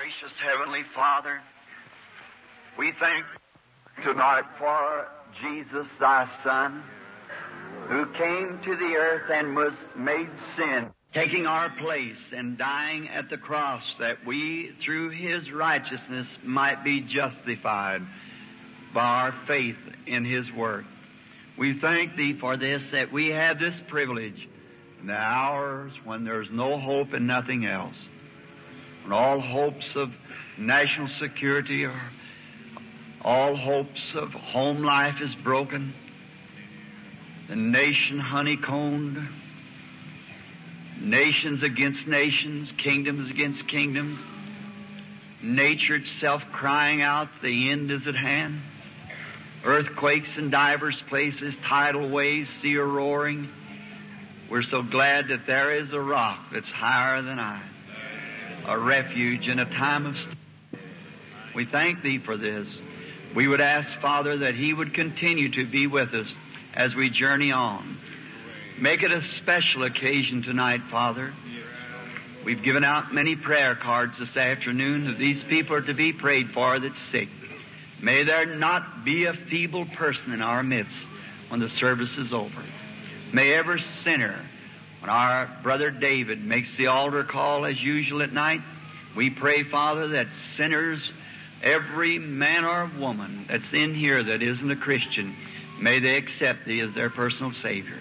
Gracious Heavenly Father, we thank you tonight for Jesus, thy Son, who came to the earth and was made sin, taking our place and dying at the cross that we, through his righteousness, might be justified by our faith in his work. We thank thee for this, that we have this privilege in the hours when there's no hope and nothing else, when all hopes of national security or all hopes of home life is broken, the nation honeycombed, nations against nations, kingdoms against kingdoms, nature itself crying out, the end is at hand. Earthquakes in divers places, tidal waves, sea roaring. We're so glad that there is a rock that's higher than I, a refuge in a time of storm. We thank thee for this. We would ask, Father, that he would continue to be with us as we journey on. Make it a special occasion tonight, Father. We've given out many prayer cards this afternoon. If these people are to be prayed for that's sick, may there not be a feeble person in our midst when the service is over. May every sinner, when our brother David makes the altar call as usual at night, we pray, Father, that sinners, every man or woman that's in here that isn't a Christian, may they accept thee as their personal Savior.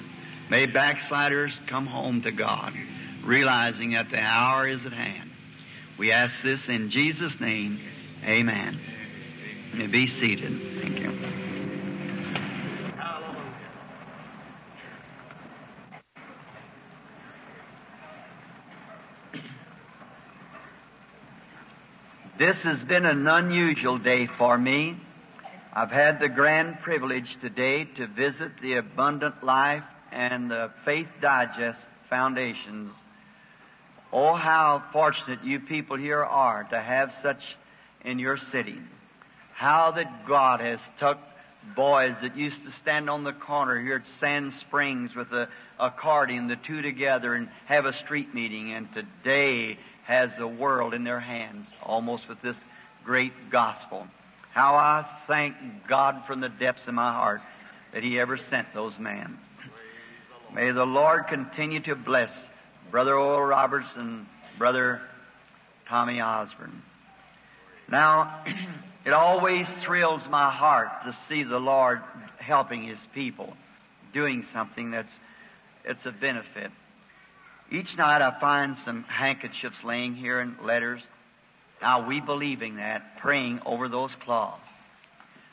May backsliders come home to God, realizing that the hour is at hand. We ask this in Jesus' name. Amen. You may be seated. Thank you. This has been an unusual day for me. I've had the grand privilege today to visit the Abundant Life and the Faith Digest Foundations. Oh, how fortunate you people here are to have such in your city. How that God has took boys that used to stand on the corner here at Sand Springs with a accordion, the two together, and have a street meeting, and today has the world in their hands, almost with this great gospel. How I thank God from the depths of my heart that he ever sent those men. May the Lord continue to bless Brother Oral Roberts and Brother Tommy Osborn. Now, it always thrills my heart to see the Lord helping his people, doing something that's a benefit. Each night I find some handkerchiefs laying here and letters. Now, we believing that, praying over those cloths.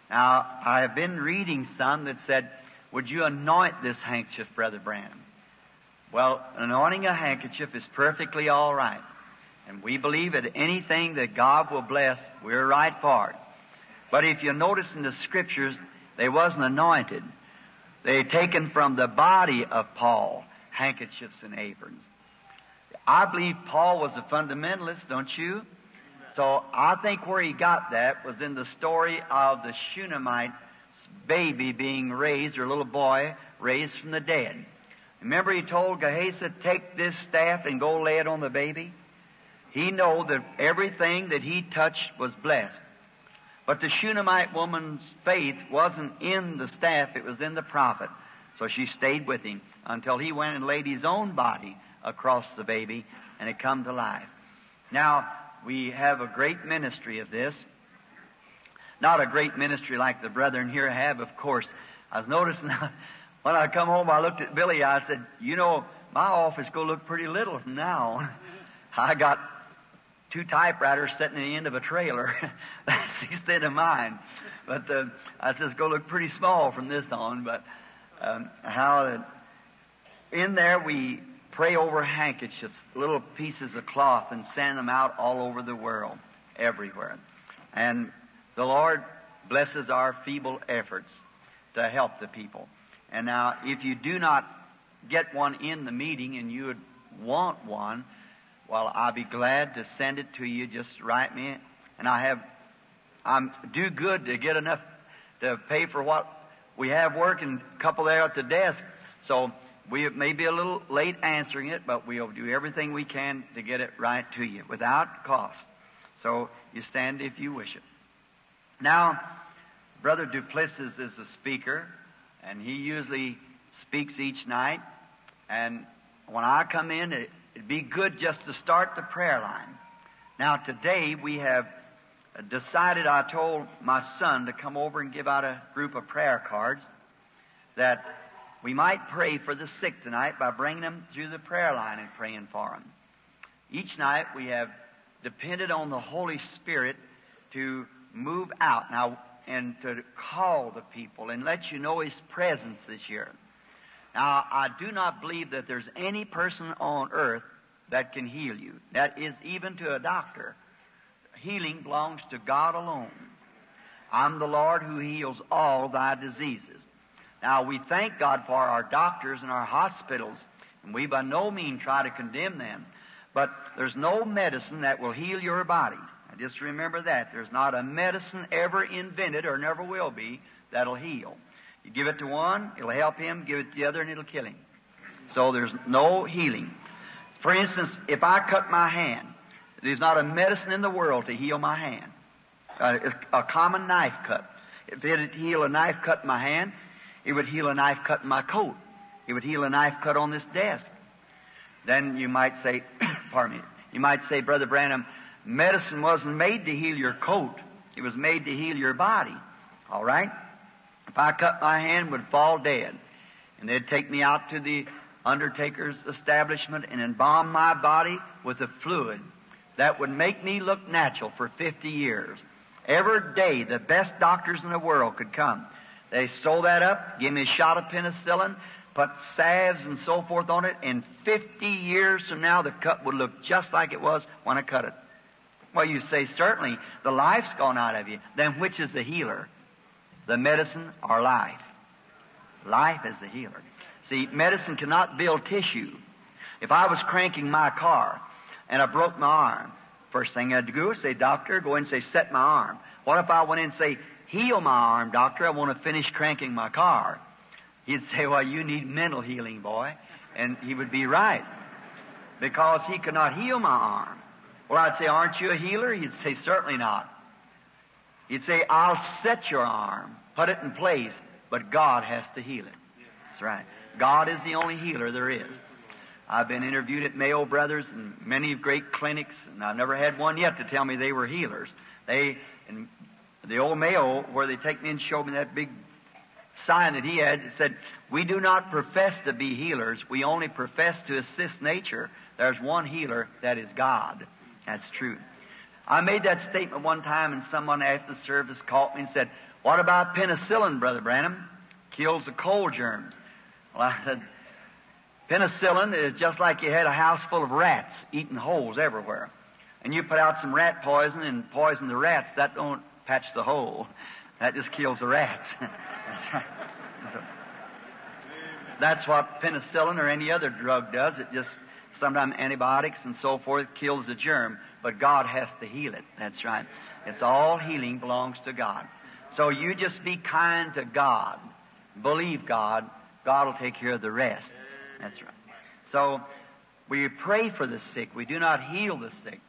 Now, I have been reading some that said, would you anoint this handkerchief, Brother Branham? Well, anointing a handkerchief is perfectly all right. And we believe that anything that God will bless, we're right for it. But if you notice in the Scriptures, they wasn't anointed. They taken from the body of Paul, handkerchiefs and aprons. I believe Paul was a fundamentalist, don't you? So I think where he got that was in the story of the Shunammite baby being raised, or little boy raised from the dead. Remember he told Gehazi, take this staff and go lay it on the baby? He knew that everything that he touched was blessed. But the Shunammite woman's faith wasn't in the staff, it was in the prophet. So she stayed with him until he went and laid his own body across the baby and it come to life. Now, we have a great ministry of this. Not a great ministry like the brethren here have, of course. I was noticing when I come home, I looked at Billy, I said, you know, my office go look pretty little from now on. I got two typewriters sitting at the end of a trailer. That's the extent of mine. But I says, go look pretty small from this on. But in there we pray over handkerchiefs, little pieces of cloth, and send them out all over the world, everywhere. And the Lord blesses our feeble efforts to help the people. And now, if you do not get one in the meeting and you would want one, well, I'll be glad to send it to you. Just write me. And I'm do good to get enough to pay for what we have working, a couple there at the desk. So we may be a little late answering it, but we'll do everything we can to get it right to you without cost. So you stand if you wish it. Now, Brother Duplessis is a speaker, and he usually speaks each night. And when I come in, it'd be good just to start the prayer line. Now, today we have decided, I told my son to come over and give out a group of prayer cards, that we might pray for the sick tonight by bringing them through the prayer line and praying for them. Each night we have depended on the Holy Spirit to move out now and to call the people and let you know His presence this year. Now, I do not believe that there's any person on earth that can heal you. That is even to a doctor. Healing belongs to God alone. I'm the Lord who heals all thy diseases. Now, we thank God for our doctors and our hospitals, and we by no means try to condemn them. But there's no medicine that will heal your body. Now, just remember that. There's not a medicine ever invented or never will be that'll heal. You give it to one, it'll help him. Give it to the other, and it'll kill him. So there's no healing. For instance, if I cut my hand, there's not a medicine in the world to heal my hand. A common knife cut. If it would heal a knife cut in my hand, it would heal a knife cut in my coat. It would heal a knife cut on this desk. Then you might say, pardon me, you might say, Brother Branham, medicine wasn't made to heal your coat. It was made to heal your body. All right? If I cut my hand, I would fall dead. And they'd take me out to the undertaker's establishment and embalm my body with a fluid that would make me look natural for 50 years. Every day, the best doctors in the world could come. They sew that up, give me a shot of penicillin, put salves and so forth on it, and 50 years from now, the cut would look just like it was when I cut it. Well, you say, certainly, the life's gone out of you. Then which is the healer? The medicine or life? Life is the healer. See, medicine cannot build tissue. If I was cranking my car and I broke my arm, first thing I had to do is say, doctor, go in and say, set my arm. What if I went in and say, heal my arm, doctor, I want to finish cranking my car? He'd say, well, you need mental healing, boy. And he would be right, because he could not heal my arm. Well, I'd say, aren't you a healer? He'd say, certainly not. He'd say, I'll set your arm, put it in place, but God has to heal it. That's right. God is the only healer there is. I've been interviewed at Mayo Brothers and many great clinics, and I've never had one yet to tell me they were healers. In the old Mayo, where they take me and show me that big sign that he had, it said, we do not profess to be healers. We only profess to assist nature. There's one healer, that is God. That's true. I made that statement one time, and someone after the service called me and said, what about penicillin, Brother Branham? Kills the cold germs. Well, I said, penicillin is just like you had a house full of rats eating holes everywhere. And you put out some rat poison and poison the rats. That don't patch the hole. That just kills the rats. That's right. That's what penicillin or any other drug does. It just, sometimes antibiotics and so forth, kills the germ, but God has to heal it. That's right. It's all healing belongs to God. So you just be kind to God. Believe God. God will take care of the rest. That's right. So we pray for the sick. We do not heal the sick.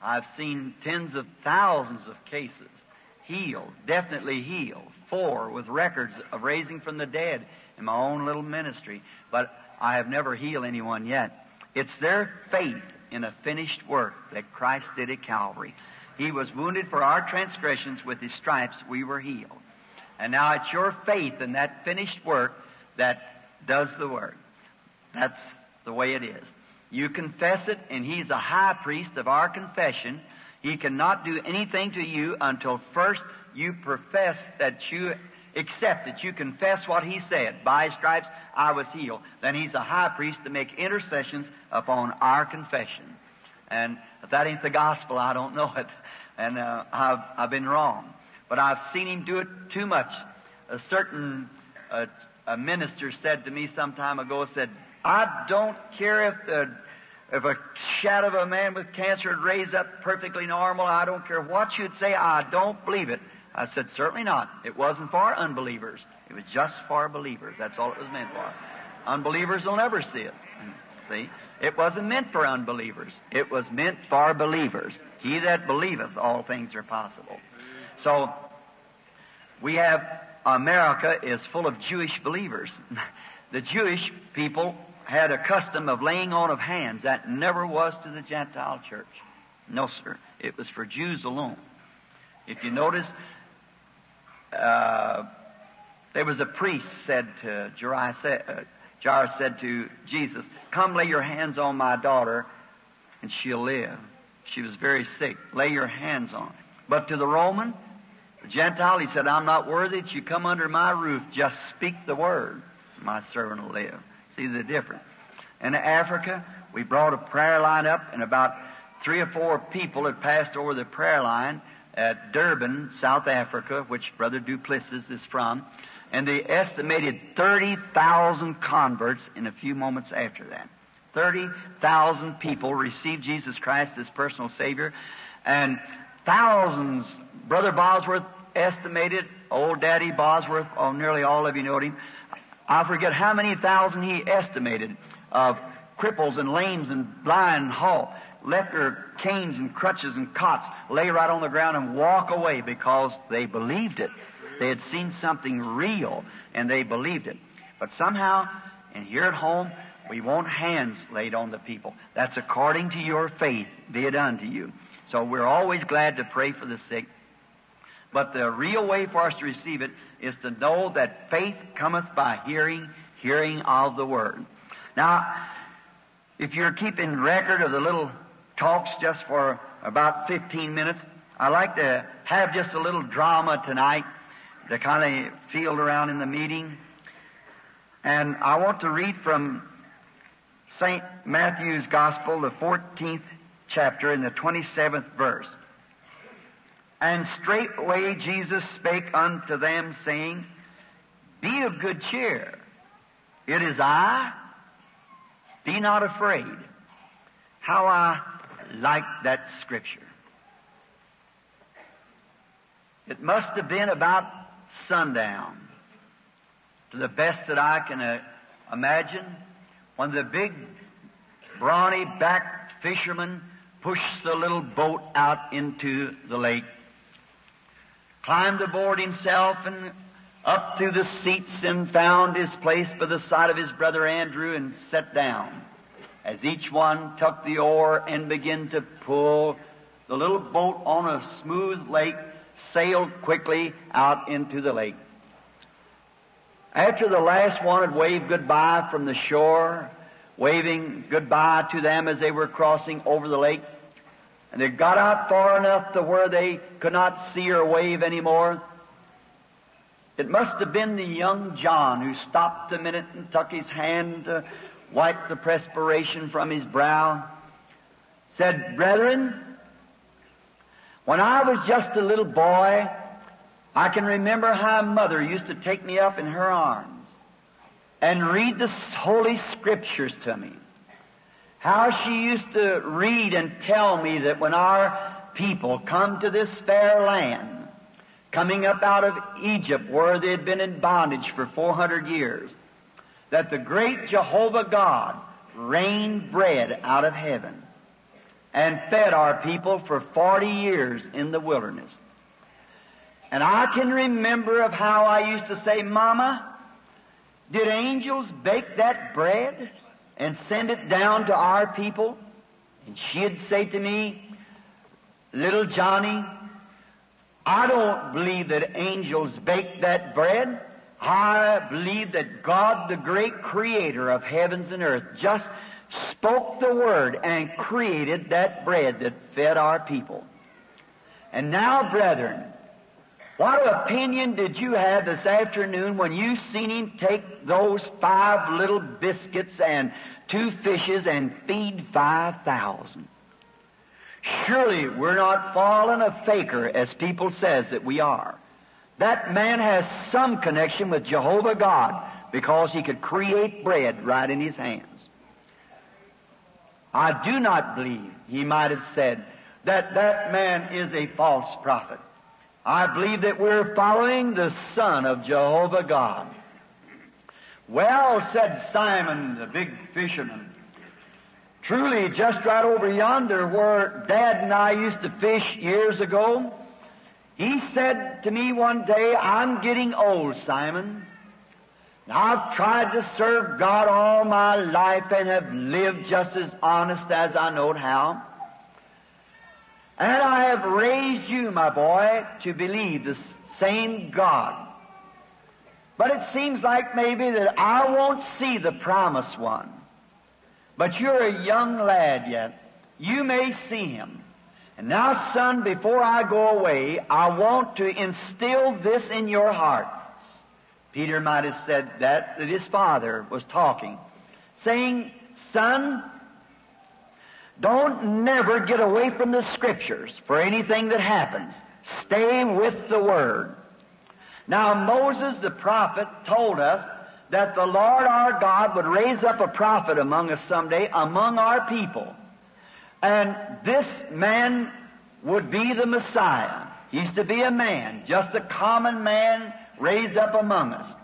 I've seen tens of thousands of cases healed, definitely healed, four with records of raising from the dead in my own little ministry. But I have never healed anyone yet. It's their faith in a finished work that Christ did at Calvary. He was wounded for our transgressions. With His stripes we were healed. And now it's your faith in that finished work that does the work. That's the way it is. You confess it, and He's the high priest of our confession. He cannot do anything to you until first you profess that you accept that you confess what He said. By His stripes I was healed. Then He's a high priest to make intercessions upon our confession. And if that ain't the gospel, I don't know it. And I've been wrong. But I've seen Him do it too much. A certain a minister said to me some time ago, said, I don't care if a shadow of a man with cancer would raise up perfectly normal. I don't care what you'd say. I don't believe it. I said, certainly not. It wasn't for unbelievers. It was just for believers. That's all it was meant for. Unbelievers will never see it. See? It wasn't meant for unbelievers. It was meant for believers. He that believeth, all things are possible. So we have America is full of Jewish believers. The Jewish people had a custom of laying on of hands. That never was to the Gentile church. No, sir. It was for Jews alone. If you notice, there was a priest said to Jairus said to Jesus, "Come lay your hands on my daughter and she'll live. She was very sick. Lay your hands on her." But to the Roman, the Gentile, he said, "I'm not worthy that you come under my roof. Just speak the word. My servant will live." See the difference. In Africa, we brought a prayer line up, and about 3 or 4 people had passed over the prayer line at Durban, South Africa, which Brother Duplessis is from, and they estimated 30,000 converts in a few moments after that. 30,000 people received Jesus Christ as personal Savior, and thousands, Brother Bosworth estimated, old Daddy Bosworth, oh, nearly all of you know him, I forget how many thousand he estimated of cripples and lames and blind and halt, left their canes and crutches and cots, lay right on the ground and walk away because they believed it. They had seen something real and they believed it. But somehow, and here at home, we want hands laid on the people. That's according to your faith, be it unto you. So we're always glad to pray for the sick. But the real way for us to receive it is to know that faith cometh by hearing, hearing of the word. Now, if you're keeping record of the little talks just for about 15 minutes, I like to have just a little drama tonight to kind of field around in the meeting. And I want to read from St. Matthew's Gospel, the 14th chapter and the 27th verse. "And straightway Jesus spake unto them, saying, Be of good cheer, it is I, be not afraid." How I like that scripture. It must have been about sundown, to the best that I can imagine, when the big, brawny-backed fisherman pushed the little boat out into the lake, climbed aboard himself and up through the seats and found his place by the side of his brother Andrew and sat down as each one took the oar and began to pull the little boat on a smooth lake, sailed quickly out into the lake. After the last one had waved goodbye from the shore, waving goodbye to them as they were crossing over the lake, and they got out far enough to where they could not see or wave anymore, it must have been the young John who stopped a minute and took his hand to wipe the perspiration from his brow, said, "Brethren, when I was just a little boy, I can remember how Mother used to take me up in her arms and read the Holy Scriptures to me. How she used to read and tell me that when our people come to this fair land, coming up out of Egypt where they had been in bondage for 400 years, that the great Jehovah God rained bread out of heaven and fed our people for 40 years in the wilderness. And I can remember of how I used to say, 'Mama, did angels bake that bread and send it down to our people?' And she'd say to me, 'Little Johnny, I don't believe that angels baked that bread. I believe that God, the great creator of heavens and earth, just spoke the word and created that bread that fed our people. And now, brethren, what opinion did you have this afternoon when you seen him take those 5 little biscuits and 2 fishes and feed 5,000? Surely we're not falling a faker as people says that we are. That man has some connection with Jehovah God because he could create bread right in his hands. I do not believe,' he might have said, 'that man is a false prophet. I believe that we're following the Son of Jehovah God.' 'Well,' said Simon, the big fisherman, Truly, just right over yonder where Dad and I used to fish years ago, he said to me one day, "I'm getting old, Simon. And I've tried to serve God all my life and have lived just as honest as I knowed how. And I have raised you, my boy, to believe the same God. But it seems like maybe that I won't see the promised one. But you're a young lad yet. You may see him. And now, son, before I go away, I want to instill this in your hearts." Peter might have said that his father was talking, saying, "Son, don't never get away from the Scriptures for anything that happens. Stay with the Word. Now, Moses the prophet told us that the Lord our God would raise up a prophet among us someday, among our people. And this man would be the Messiah. He used to be a man, just a common man raised up among us.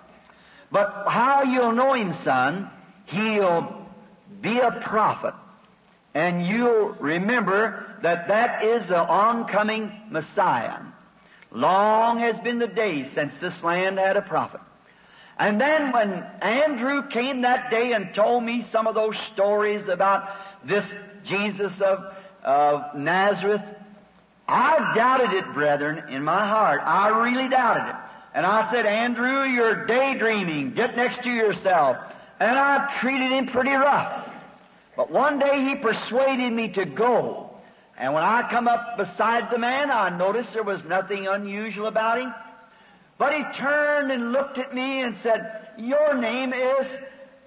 But how you'll know him, son, he'll be a prophet. And you'll remember that that is the oncoming Messiah. Long has been the day since this land had a prophet." And then when Andrew came that day and told me some of those stories about this Jesus of Nazareth, I doubted it, brethren, in my heart. I really doubted it. And I said, "Andrew, you're daydreaming. Get next to yourself." And I treated him pretty rough. But one day he persuaded me to go. And when I come up beside the man, I noticed there was nothing unusual about him. But he turned and looked at me and said, "Your name is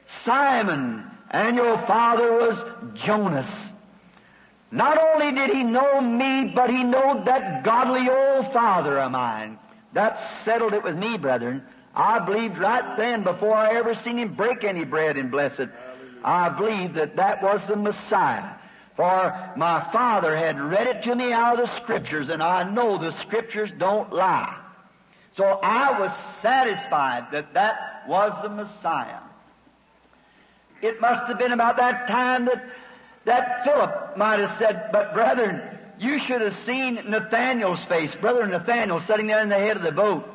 Simon, and your father was Jonas." Not only did he know me, but he knew that godly old father of mine. That settled it with me, brethren. I believed right then, before I ever seen him break any bread and bless it, I believed that that was the Messiah. For my father had read it to me out of the Scriptures, and I know the Scriptures don't lie. So I was satisfied that that was the Messiah. It must have been about that time that Philip might have said, "But brethren, you should have seen Nathaniel's face." Brother Nathaniel sitting there in the head of the boat.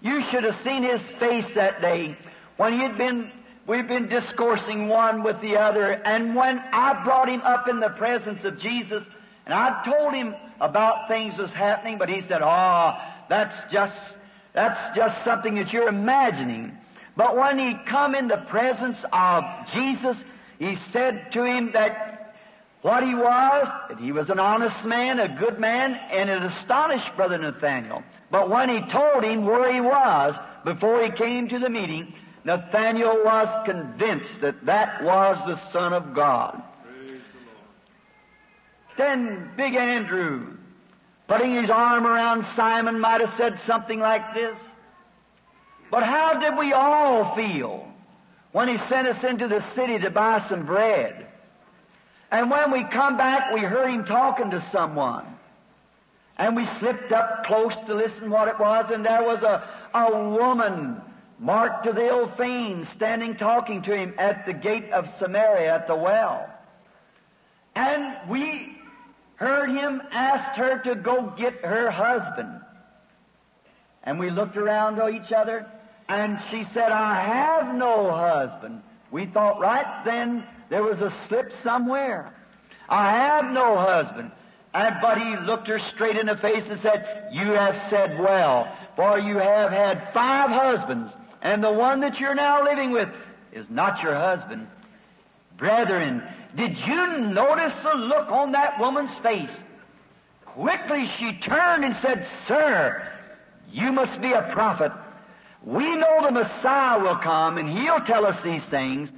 "You should have seen his face that day when we've been discoursing one with the other, and when I brought him up in the presence of Jesus, and I told him about things that's happening, but he said, 'Oh, that's just something that you're imagining.' But when he come in the presence of Jesus, he said to him that what he was, that he was an honest man, a good man, and it astonished Brother Nathaniel. But when he told him where he was before he came to the meeting, Nathaniel was convinced that that was the Son of God." Then Big Andrew, putting his arm around Simon, might have said something like this. But how did we all feel when he sent us into the city to buy some bread? And when we come back, we heard him talking to someone. And we slipped up close to listen what it was, and there was a woman marked to the ill fiend, standing talking to him at the gate of Samaria at the well. And we heard him ask her to go get her husband. And we looked around to each other, and she said, "I have no husband." We thought right then there was a slip somewhere. "I have no husband." But he looked her straight in the face and said, "You have said well, for you have had 5 husbands, and the one that you're now living with is not your husband." Brethren, did you notice the look on that woman's face? Quickly she turned and said, "Sir, you must be a prophet. We know the Messiah will come, and he'll tell us these things."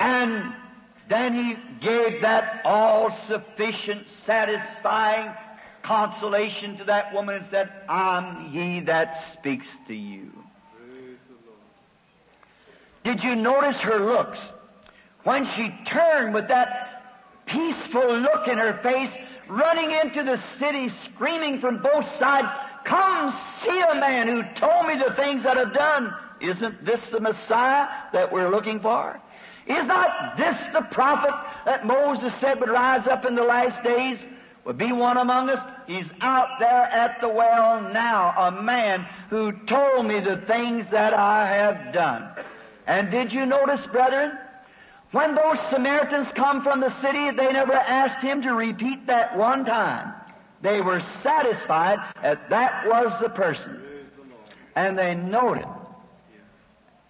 And then he gave that all-sufficient, satisfying consolation to that woman and said, "I'm he that speaks to you." Praise the Lord. Did you notice her looks? When she turned with that peaceful look in her face, running into the city, screaming from both sides, "Come see a man who told me the things that I've done. Isn't this the Messiah that we're looking for? Is not this the prophet that Moses said would rise up in the last days, would be one among us? He's out there at the well now, a man who told me the things that I have done. And did you notice, brethren, when those Samaritans come from the city, they never asked him to repeat that one time. They were satisfied that that was the person. And they noted.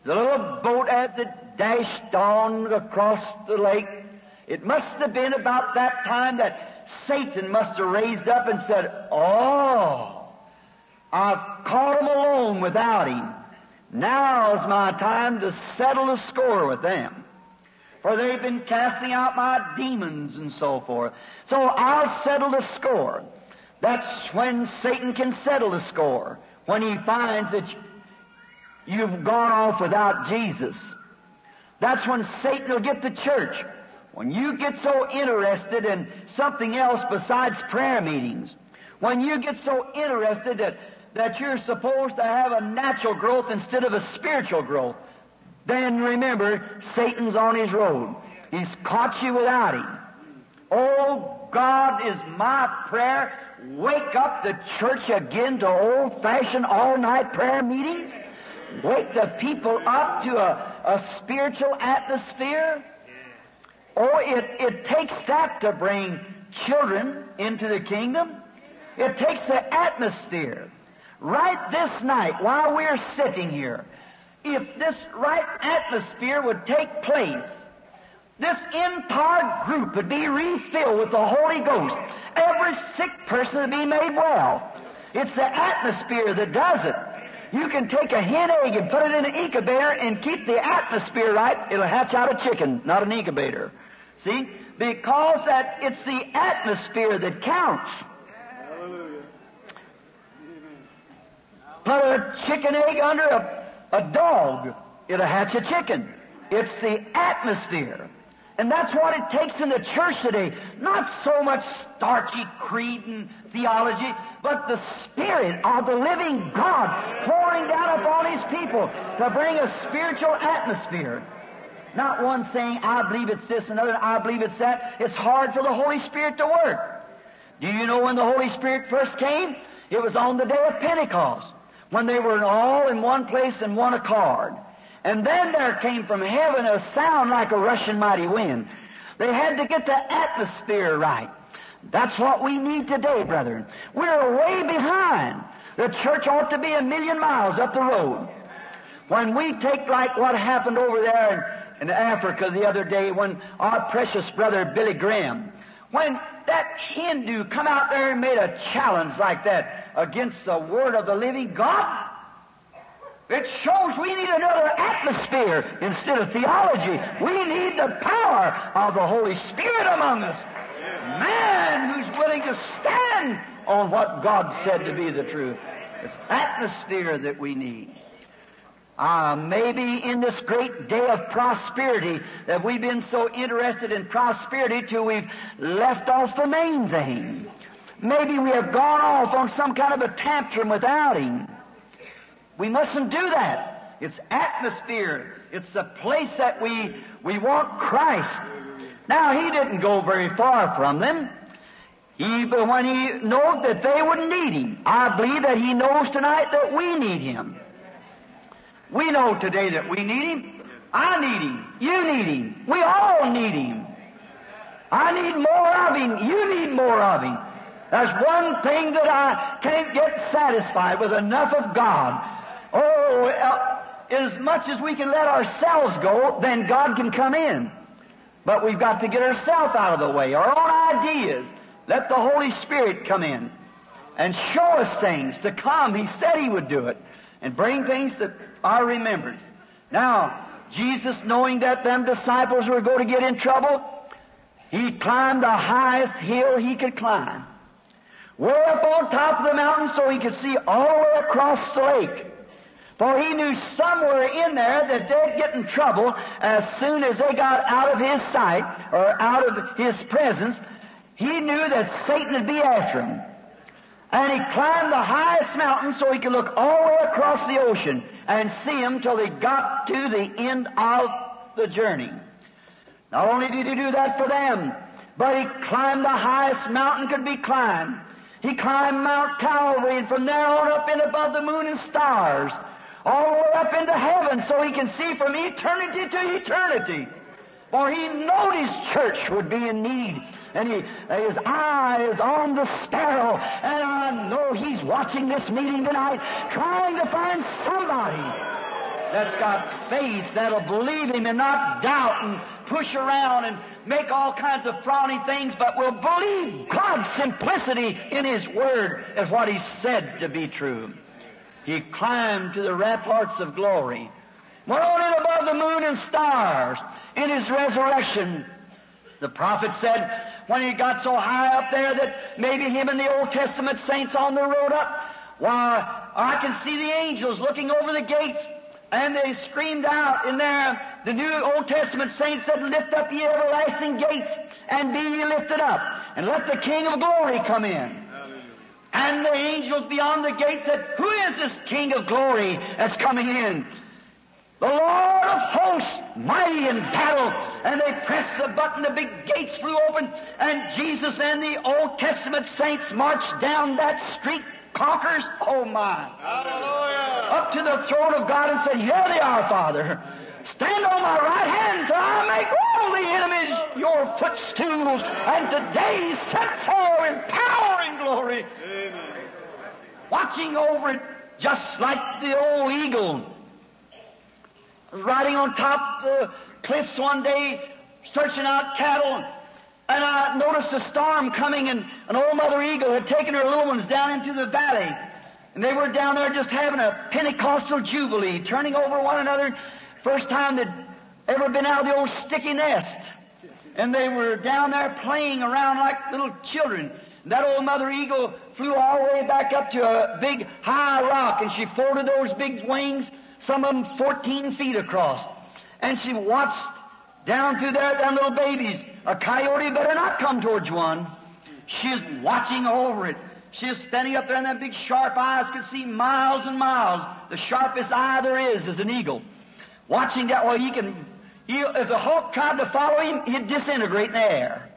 The little boat, as it dashed on across the lake, it must have been about that time that Satan must have raised up and said, "Oh, I've caught him alone without him. Now's my time to settle the score with them. For they've been casting out my demons and so forth. So I'll settle the score." That's when Satan can settle the score, when he finds that you've gone off without Jesus. That's when Satan will get the church, when you get so interested in something else besides prayer meetings, when you get so interested that you're supposed to have a natural growth instead of a spiritual growth. Then remember, Satan's on his road. He's caught you without him. Oh, God, is my prayer, wake up the church again to old-fashioned all-night prayer meetings? Wake the people up to a spiritual atmosphere? Oh, it takes that to bring children into the kingdom. It takes the atmosphere. Right this night, while we're sitting here, if this right atmosphere would take place, this entire group would be refilled with the Holy Ghost. Every sick person would be made well. It's the atmosphere that does it. You can take a hen egg and put it in an incubator and keep the atmosphere right. It'll hatch out a chicken, not an incubator. See? Because that it's the atmosphere that counts. Put a chicken egg under a dog, it'll hatch a chicken. It's the atmosphere. And that's what it takes in the church today. Not so much starchy creed and theology, but the Spirit of the living God pouring down upon His people to bring a spiritual atmosphere. Not one saying, "I believe it's this," another, "I believe it's that." It's hard for the Holy Spirit to work. Do you know when the Holy Spirit first came? It was on the day of Pentecost, when they were all in one place and one accord. And then there came from heaven a sound like a rushing mighty wind. They had to get the atmosphere right. That's what we need today, brethren. We're way behind. The church ought to be a million miles up the road. When we take like what happened over there in Africa the other day when our precious brother Billy Graham, when that Hindu come out there and made a challenge like that against the Word of the living God, it shows we need another atmosphere instead of theology. We need the power of the Holy Spirit among us. Man who's willing to stand on what God said to be the truth. It's atmosphere that we need. Maybe in this great day of prosperity that we've been so interested in prosperity till we've left off the main thing. Maybe we have gone off on some kind of a tantrum without Him. We mustn't do that. It's atmosphere. It's the place that we want Christ. Now, He didn't go very far from them. But when He knew that they wouldn't need Him, I believe that He knows tonight that we need Him. We know today that we need Him. I need Him. You need Him. We all need Him. I need more of Him. You need more of Him. There's one thing that I can't get satisfied with, enough of God. Oh, as much as we can let ourselves go, then God can come in. But we've got to get ourselves out of the way, our own ideas. Let the Holy Spirit come in and show us things to come. He said He would do it and bring things to our remembrance. Now, Jesus, knowing that them disciples were going to get in trouble, He climbed the highest hill He could climb. Way up on top of the mountain so He could see all the way across the lake. For He knew somewhere in there that they'd get in trouble as soon as they got out of His sight or out of His presence. He knew that Satan would be after him. And He climbed the highest mountain so He could look all the way across the ocean and see him till He got to the end of the journey. Not only did he do that for them, but he climbed the highest mountain could be climbed. He climbed Mount Calvary, and from there on up and above the moon and stars, all the way up into heaven, so he can see from eternity to eternity. For he knowed his church would be in need, and his eye is on the sparrow, and I know he's watching this meeting tonight, trying to find somebody that's got faith, that'll believe him and not doubt and push around and make all kinds of frowny things, but will believe God's simplicity in his word as what he said to be true. He climbed to the ramparts of glory, went on and above the moon and stars in his resurrection. The prophet said when he got so high up there that maybe him and the Old Testament saints on the road up, why, I can see the angels looking over the gates. And they screamed out in there, the New Old Testament saints said, "Lift up ye everlasting gates, and be ye lifted up, and let the King of glory come in." Hallelujah. And the angels beyond the gate said, "Who is this King of glory that's coming in?" "The Lord of hosts, mighty in battle." And they pressed the button, the big gates flew open, and Jesus and the Old Testament saints marched down that street, conquerors, oh my, hallelujah, up to the throne of God and said, "Here they are, Father. Stand on my right hand till I make all the enemies your footstools." And today he sets forth in power and glory. Amen. Watching over it just like the old eagle. I was riding on top of the cliffs one day, searching out cattle, and I noticed a storm coming, and an old mother eagle had taken her little ones down into the valley. And they were down there just having a Pentecostal jubilee, turning over one another. First time they'd ever been out of the old sticky nest. And they were down there playing around like little children. And that old mother eagle flew all the way back up to a big high rock, and she folded those big wings, some of them 14 feet across. And she watched down through there, them little babies. A coyote better not come towards one. She's watching over it. She's standing up there, and them big sharp eyes could see miles and miles. The sharpest eye there is an eagle. Watching that, well, if the hawk tried to follow him, he'd disintegrate in the air.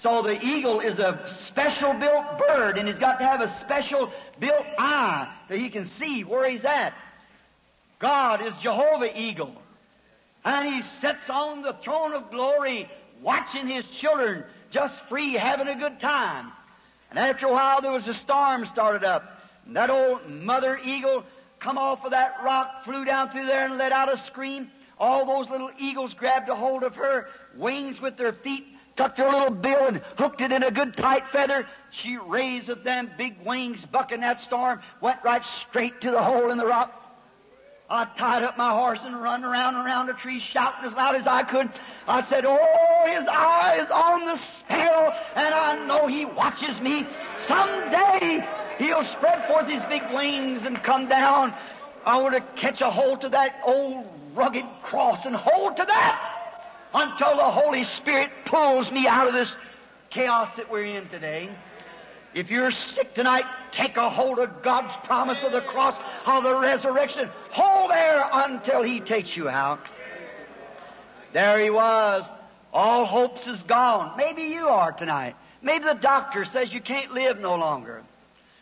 So the eagle is a special built bird, and he's got to have a special built eye that he can see where he's at. God is Jehovah Eagle. And he sits on the throne of glory, watching his children just free, having a good time. And after a while, there was a storm started up. And that old mother eagle come off of that rock, flew down through there and let out a scream. All those little eagles grabbed a hold of her wings with their feet, tucked her little bill and hooked it in a good tight feather. She raised with them big wings, bucking that storm, went right straight to the hole in the rock. I tied up my horse and run around and around the tree, shouting as loud as I could. I said, "Oh, his eye is on the sparrow, and I know he watches me. Someday he'll spread forth his big wings and come down. I want to catch a hold to that old rugged cross and hold to that until the Holy Spirit pulls me out of this chaos that we're in today." If you're sick tonight, take a hold of God's promise of the cross, of the resurrection. Hold there until he takes you out. There he was. All hopes is gone. Maybe you are tonight. Maybe the doctor says you can't live no longer.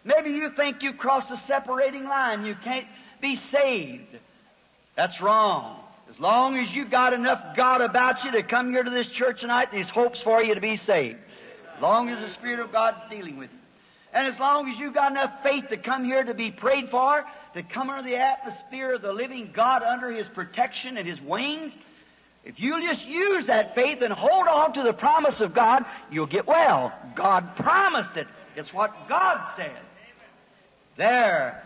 Maybe you think you crossed the separating line. You can't be saved. That's wrong. As long as you got enough God about you to come here to this church tonight, there's hopes for you to be saved. As long as the Spirit of God's dealing with you. And as long as you've got enough faith to come here to be prayed for, to come under the atmosphere of the living God under His protection and His wings, if you'll just use that faith and hold on to the promise of God, you'll get well. God promised it. It's what God said. There,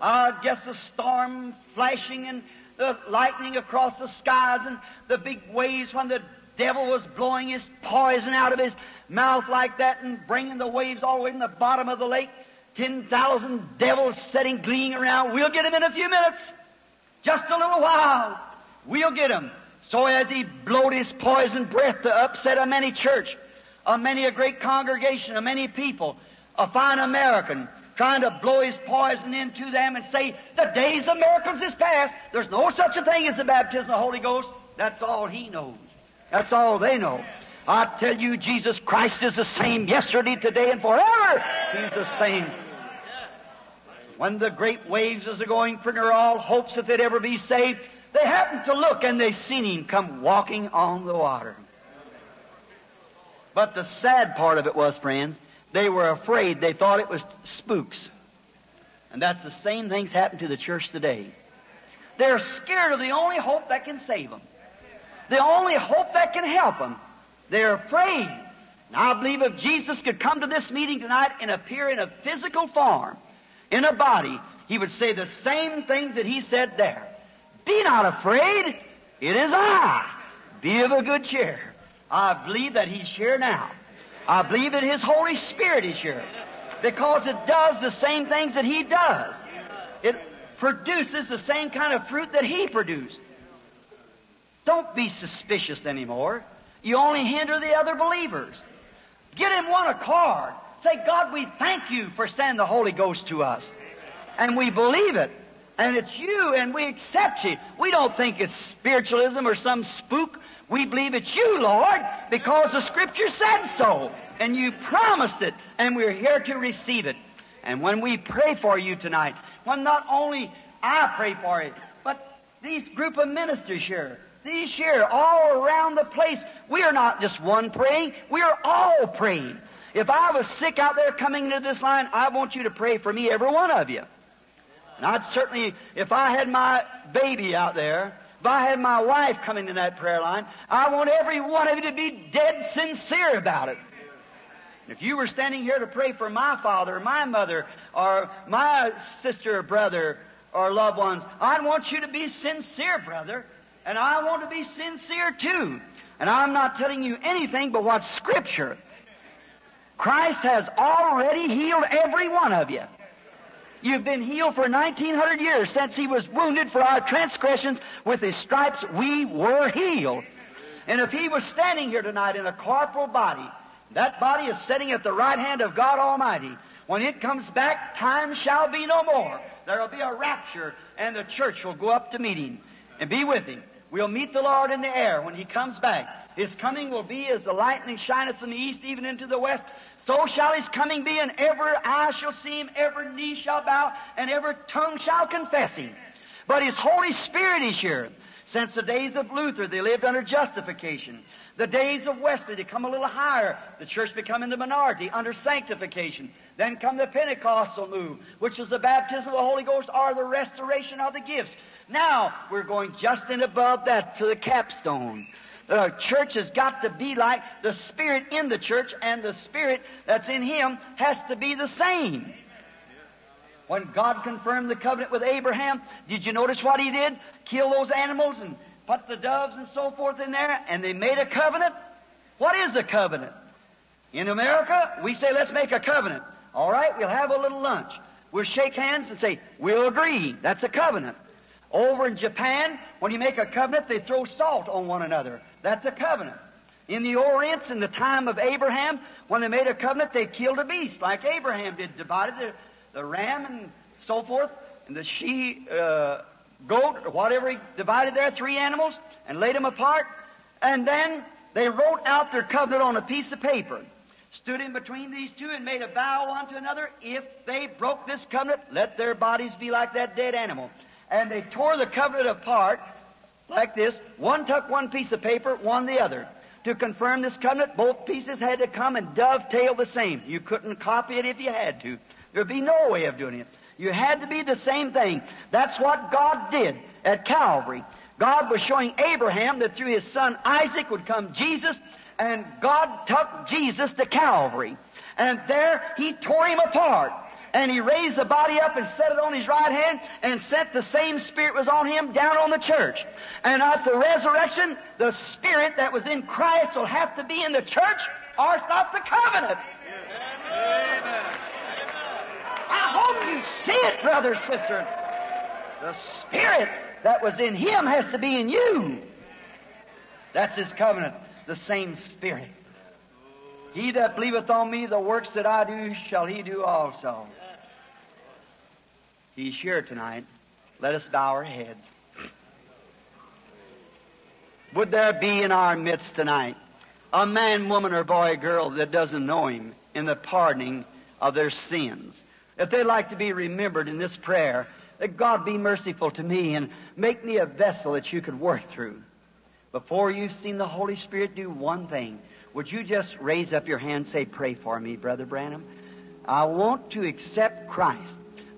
I guess the storm flashing and the lightning across the skies and the big waves when the devil was blowing his poison out of his mouth like that and bringing the waves all the way in the bottom of the lake. 10,000 devils sitting, gleeing around. We'll get him in a few minutes. Just a little while. We'll get him. So as he blowed his poison breath to upset a many church, a many a great congregation, a many people, a fine American, trying to blow his poison into them and say, "The days of miracles is past. There's no such a thing as the baptism of the Holy Ghost." That's all he knows. That's all they know. I tell you, Jesus Christ is the same yesterday, today, and forever. He's the same. When the great waves as they're going for near all hopes that they'd ever be saved, they happened to look and they seen Him come walking on the water. But the sad part of it was, friends, they were afraid. They thought it was spooks. And that's the same thing's happened to the church today. They're scared of the only hope that can save them. The only hope that can help them. They're afraid. And I believe if Jesus could come to this meeting tonight and appear in a physical form, in a body, He would say the same things that He said there. Be not afraid. It is I. Be of a good cheer. I believe that He's here now. I believe that His Holy Spirit is here. Because it does the same things that He does. It produces the same kind of fruit that He produced. Don't be suspicious anymore. You only hinder the other believers. Get in one accord. Say, God, we thank You for sending the Holy Ghost to us. And we believe it. And it's You, and we accept You. We don't think it's spiritualism or some spook. We believe it's You, Lord, because the Scripture said so. And You promised it, and we're here to receive it. And when we pray for you tonight, when not only I pray for you, but these group of ministers here, these here, all around the place, we are not just one praying, we are all praying. If I was sick out there coming into this line, I want you to pray for me, every one of you. And I'd certainly, if I had my baby out there, if I had my wife coming to that prayer line, I want every one of you to be dead sincere about it. And if you were standing here to pray for my father, or my mother, or my sister or brother, or loved ones, I'd want you to be sincere, brother. And I want to be sincere too. And I'm not telling you anything but what's Scripture. Christ has already healed every one of you. You've been healed for 1,900 years since He was wounded for our transgressions. With His stripes we were healed. And if He was standing here tonight in a corporal body, that body is sitting at the right hand of God Almighty. When it comes back, time shall be no more. There will be a rapture, and the church will go up to meet Him and be with Him. We'll meet the Lord in the air when He comes back. His coming will be as the lightning shineth from the east even into the west. So shall His coming be, and every eye shall see Him, every knee shall bow, and every tongue shall confess Him. But His Holy Spirit is here. Since the days of Luther, they lived under justification. The days of Wesley, they come a little higher. The church becoming the minority under sanctification. Then come the Pentecostal move, which is the baptism of the Holy Ghost or the restoration of the gifts. Now we're going just and above that to the capstone. The church has got to be like the Spirit in the church, and the Spirit that's in Him has to be the same. When God confirmed the covenant with Abraham, did you notice what He did? Kill those animals and put the doves and so forth in there, and they made a covenant. What is a covenant? In America, we say, let's make a covenant. All right, we'll have a little lunch. We'll shake hands and say, we'll agree. That's a covenant. Over in Japan, when you make a covenant, they throw salt on one another. That's a covenant. In the Orient, in the time of Abraham, when they made a covenant, they killed a beast, like Abraham did, divided the ram and so forth, and the goat, or whatever he divided there, three animals, and laid them apart. And then they wrote out their covenant on a piece of paper, stood in between these two, and made a vow one to another. If they broke this covenant, let their bodies be like that dead animal. And they tore the covenant apart like this. One took one piece of paper, one the other. To confirm this covenant, both pieces had to come and dovetail the same. You couldn't copy it if you had to. There'd be no way of doing it. You had to be the same thing. That's what God did at Calvary. God was showing Abraham that through his son Isaac would come Jesus, and God took Jesus to Calvary. And there He tore him apart. And He raised the body up and set it on His right hand, and set the same Spirit was on Him down on the church. And at the resurrection, the Spirit that was in Christ will have to be in the church, or it's not the covenant. Amen. I hope you see it, brother, sister. The Spirit that was in Him has to be in you. That's His covenant, the same Spirit. He that believeth on me, the works that I do shall he do also. He's here tonight. Let us bow our heads. Would there be in our midst tonight a man, woman, or boy, girl that doesn't know Him in the pardoning of their sins? If they'd like to be remembered in this prayer, that God be merciful to me and make me a vessel that you could work through. Before you've seen the Holy Spirit do one thing, would you just raise up your hand and say, "Pray for me, Brother Branham. I want to accept Christ."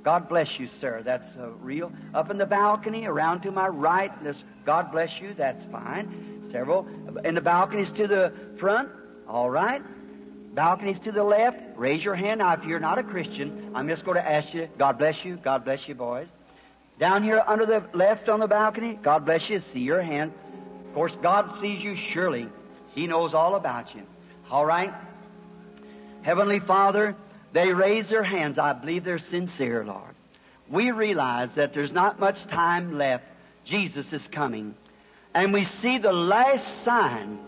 God bless you, sir. That's real. Up in the balcony, around to my right, there's God bless you. That's fine. Several. And the balconies to the front. All right. Balconies to the left. Raise your hand. Now, if you're not a Christian, I'm just going to ask you, God bless you. God bless you, boys. Down here under the left on the balcony, God bless you. See your hand. Of course, God sees you surely. He knows all about you. All right. Heavenly Father, they raise their hands. I believe they're sincere, Lord. We realize that there's not much time left. Jesus is coming. And we see the last sign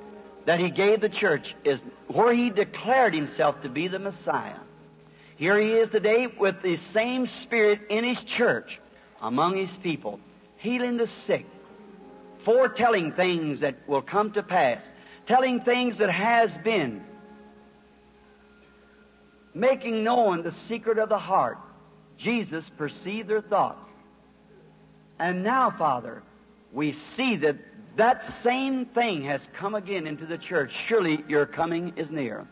that He gave the church is where He declared Himself to be the Messiah. Here He is today with the same Spirit in His church, among His people, healing the sick, foretelling things that will come to pass, telling things that has been, making known the secret of the heart. Jesus perceived their thoughts. And now, Father, we see that that same thing has come again into the church. Surely your coming is near.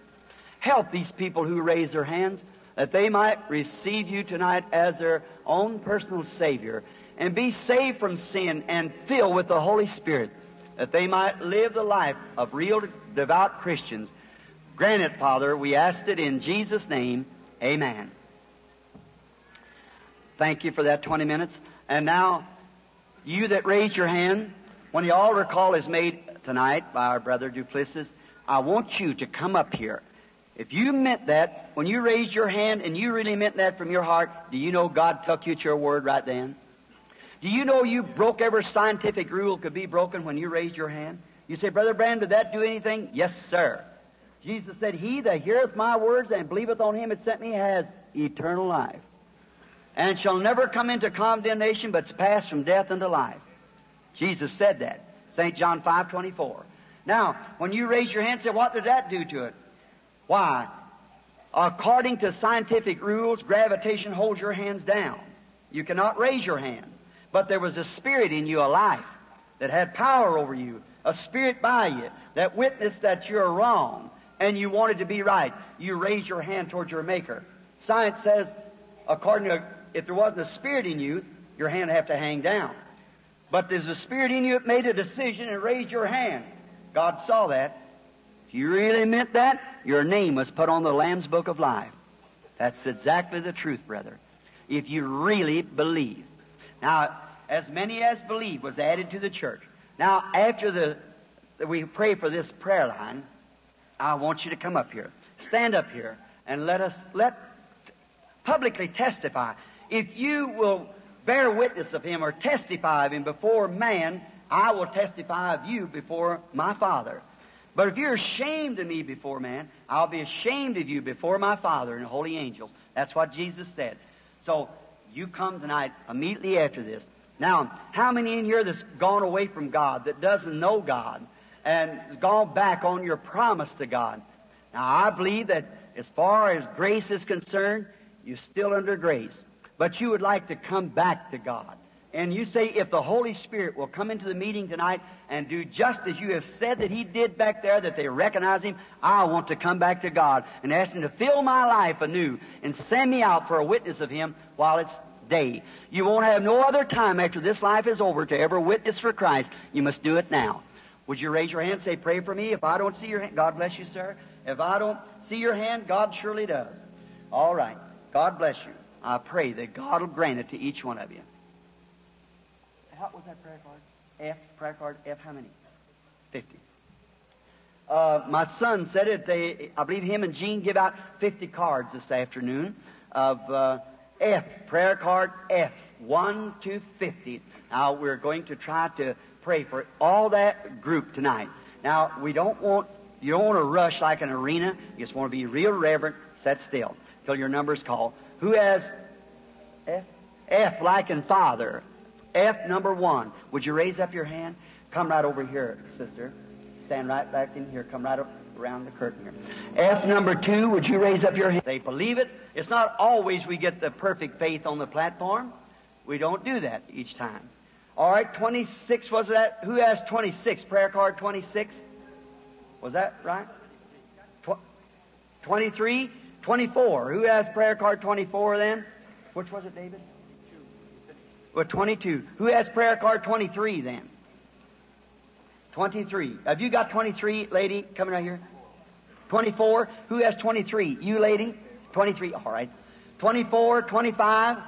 Help these people who raise their hands that they might receive you tonight as their own personal Savior and be saved from sin and filled with the Holy Spirit, that they might live the life of real devout Christians. Grant it, Father, we asked it in Jesus' name. Amen. Thank you for that 20 minutes. And now, you that raised your hand, when the altar call is made tonight by our brother Duplessis, I want you to come up here. If you meant that, when you raised your hand and you really meant that from your heart, do you know God took you at your word right then? Do you know you broke every scientific rule could be broken when you raised your hand? You say, "Brother Branham, did that do anything?" Yes, sir. Jesus said, "He that heareth my words and believeth on him that sent me has eternal life, and shall never come into condemnation, but is passed from death unto life." Jesus said that, St. John 5:24. Now, when you raise your hand, say, "What did that do to it?" Why? According to scientific rules, gravitation holds your hands down. You cannot raise your hand. But there was a spirit in you, a life, that had power over you, a spirit by you that witnessed that you're wrong, and you wanted to be right. You raise your hand towards your Maker. Science says, according to, if there wasn't a spirit in you, your hand would have to hang down. But there's a spirit in you that made a decision and raised your hand. God saw that. If you really meant that, your name was put on the Lamb's Book of Life. That's exactly the truth, brother, if you really believe. Now, as many as believe was added to the church. Now, after we pray for this prayer line, I want you to come up here. Stand up here and let us publicly testify. If you will bear witness of Him or testify of Him before man, I will testify of you before my Father. But if you're ashamed of me before man, I'll be ashamed of you before my Father and the holy angels. That's what Jesus said. So you come tonight immediately after this. Now, how many in here that's gone away from God, that doesn't know God, and has gone back on your promise to God? Now, I believe that as far as grace is concerned, you're still under grace. But you would like to come back to God. And you say, if the Holy Spirit will come into the meeting tonight and do just as you have said that He did back there, that they recognize Him, I want to come back to God and ask Him to fill my life anew and send me out for a witness of Him while it's day. You won't have no other time after this life is over to ever witness for Christ. You must do it now. Would you raise your hand and say, "Pray for me"? If I don't see your hand, God bless you, sir. If I don't see your hand, God surely does. All right. God bless you. I pray that God will grant it to each one of you. What was that prayer card? F, prayer card F, how many? 50. My son said it. I believe him and Jean give out 50 cards this afternoon of F, prayer card F, 1 to 50. Now, we're going to try to pray for all that group tonight. Now, you don't want to rush like an arena. You just want to be real reverent, set still, till your number's called. Who has F? F, like in Father. F, number 1. Would you raise up your hand? Come right over here, sister. Stand right back in here. Come right around the curtain here. F number two, would you raise up your hand? They believe it. It's not always we get the perfect faith on the platform. We don't do that each time. All right, 26 was that? Who asked 26? Prayer card 26? Was that right? 23? 24. Who asked prayer card 24 then? Which was it, David? Well, 22. Who has prayer card 23 then? 23. Have you got 23, lady? Coming right here. 24. Who has 23? You, lady? 23. All right. 24, 25.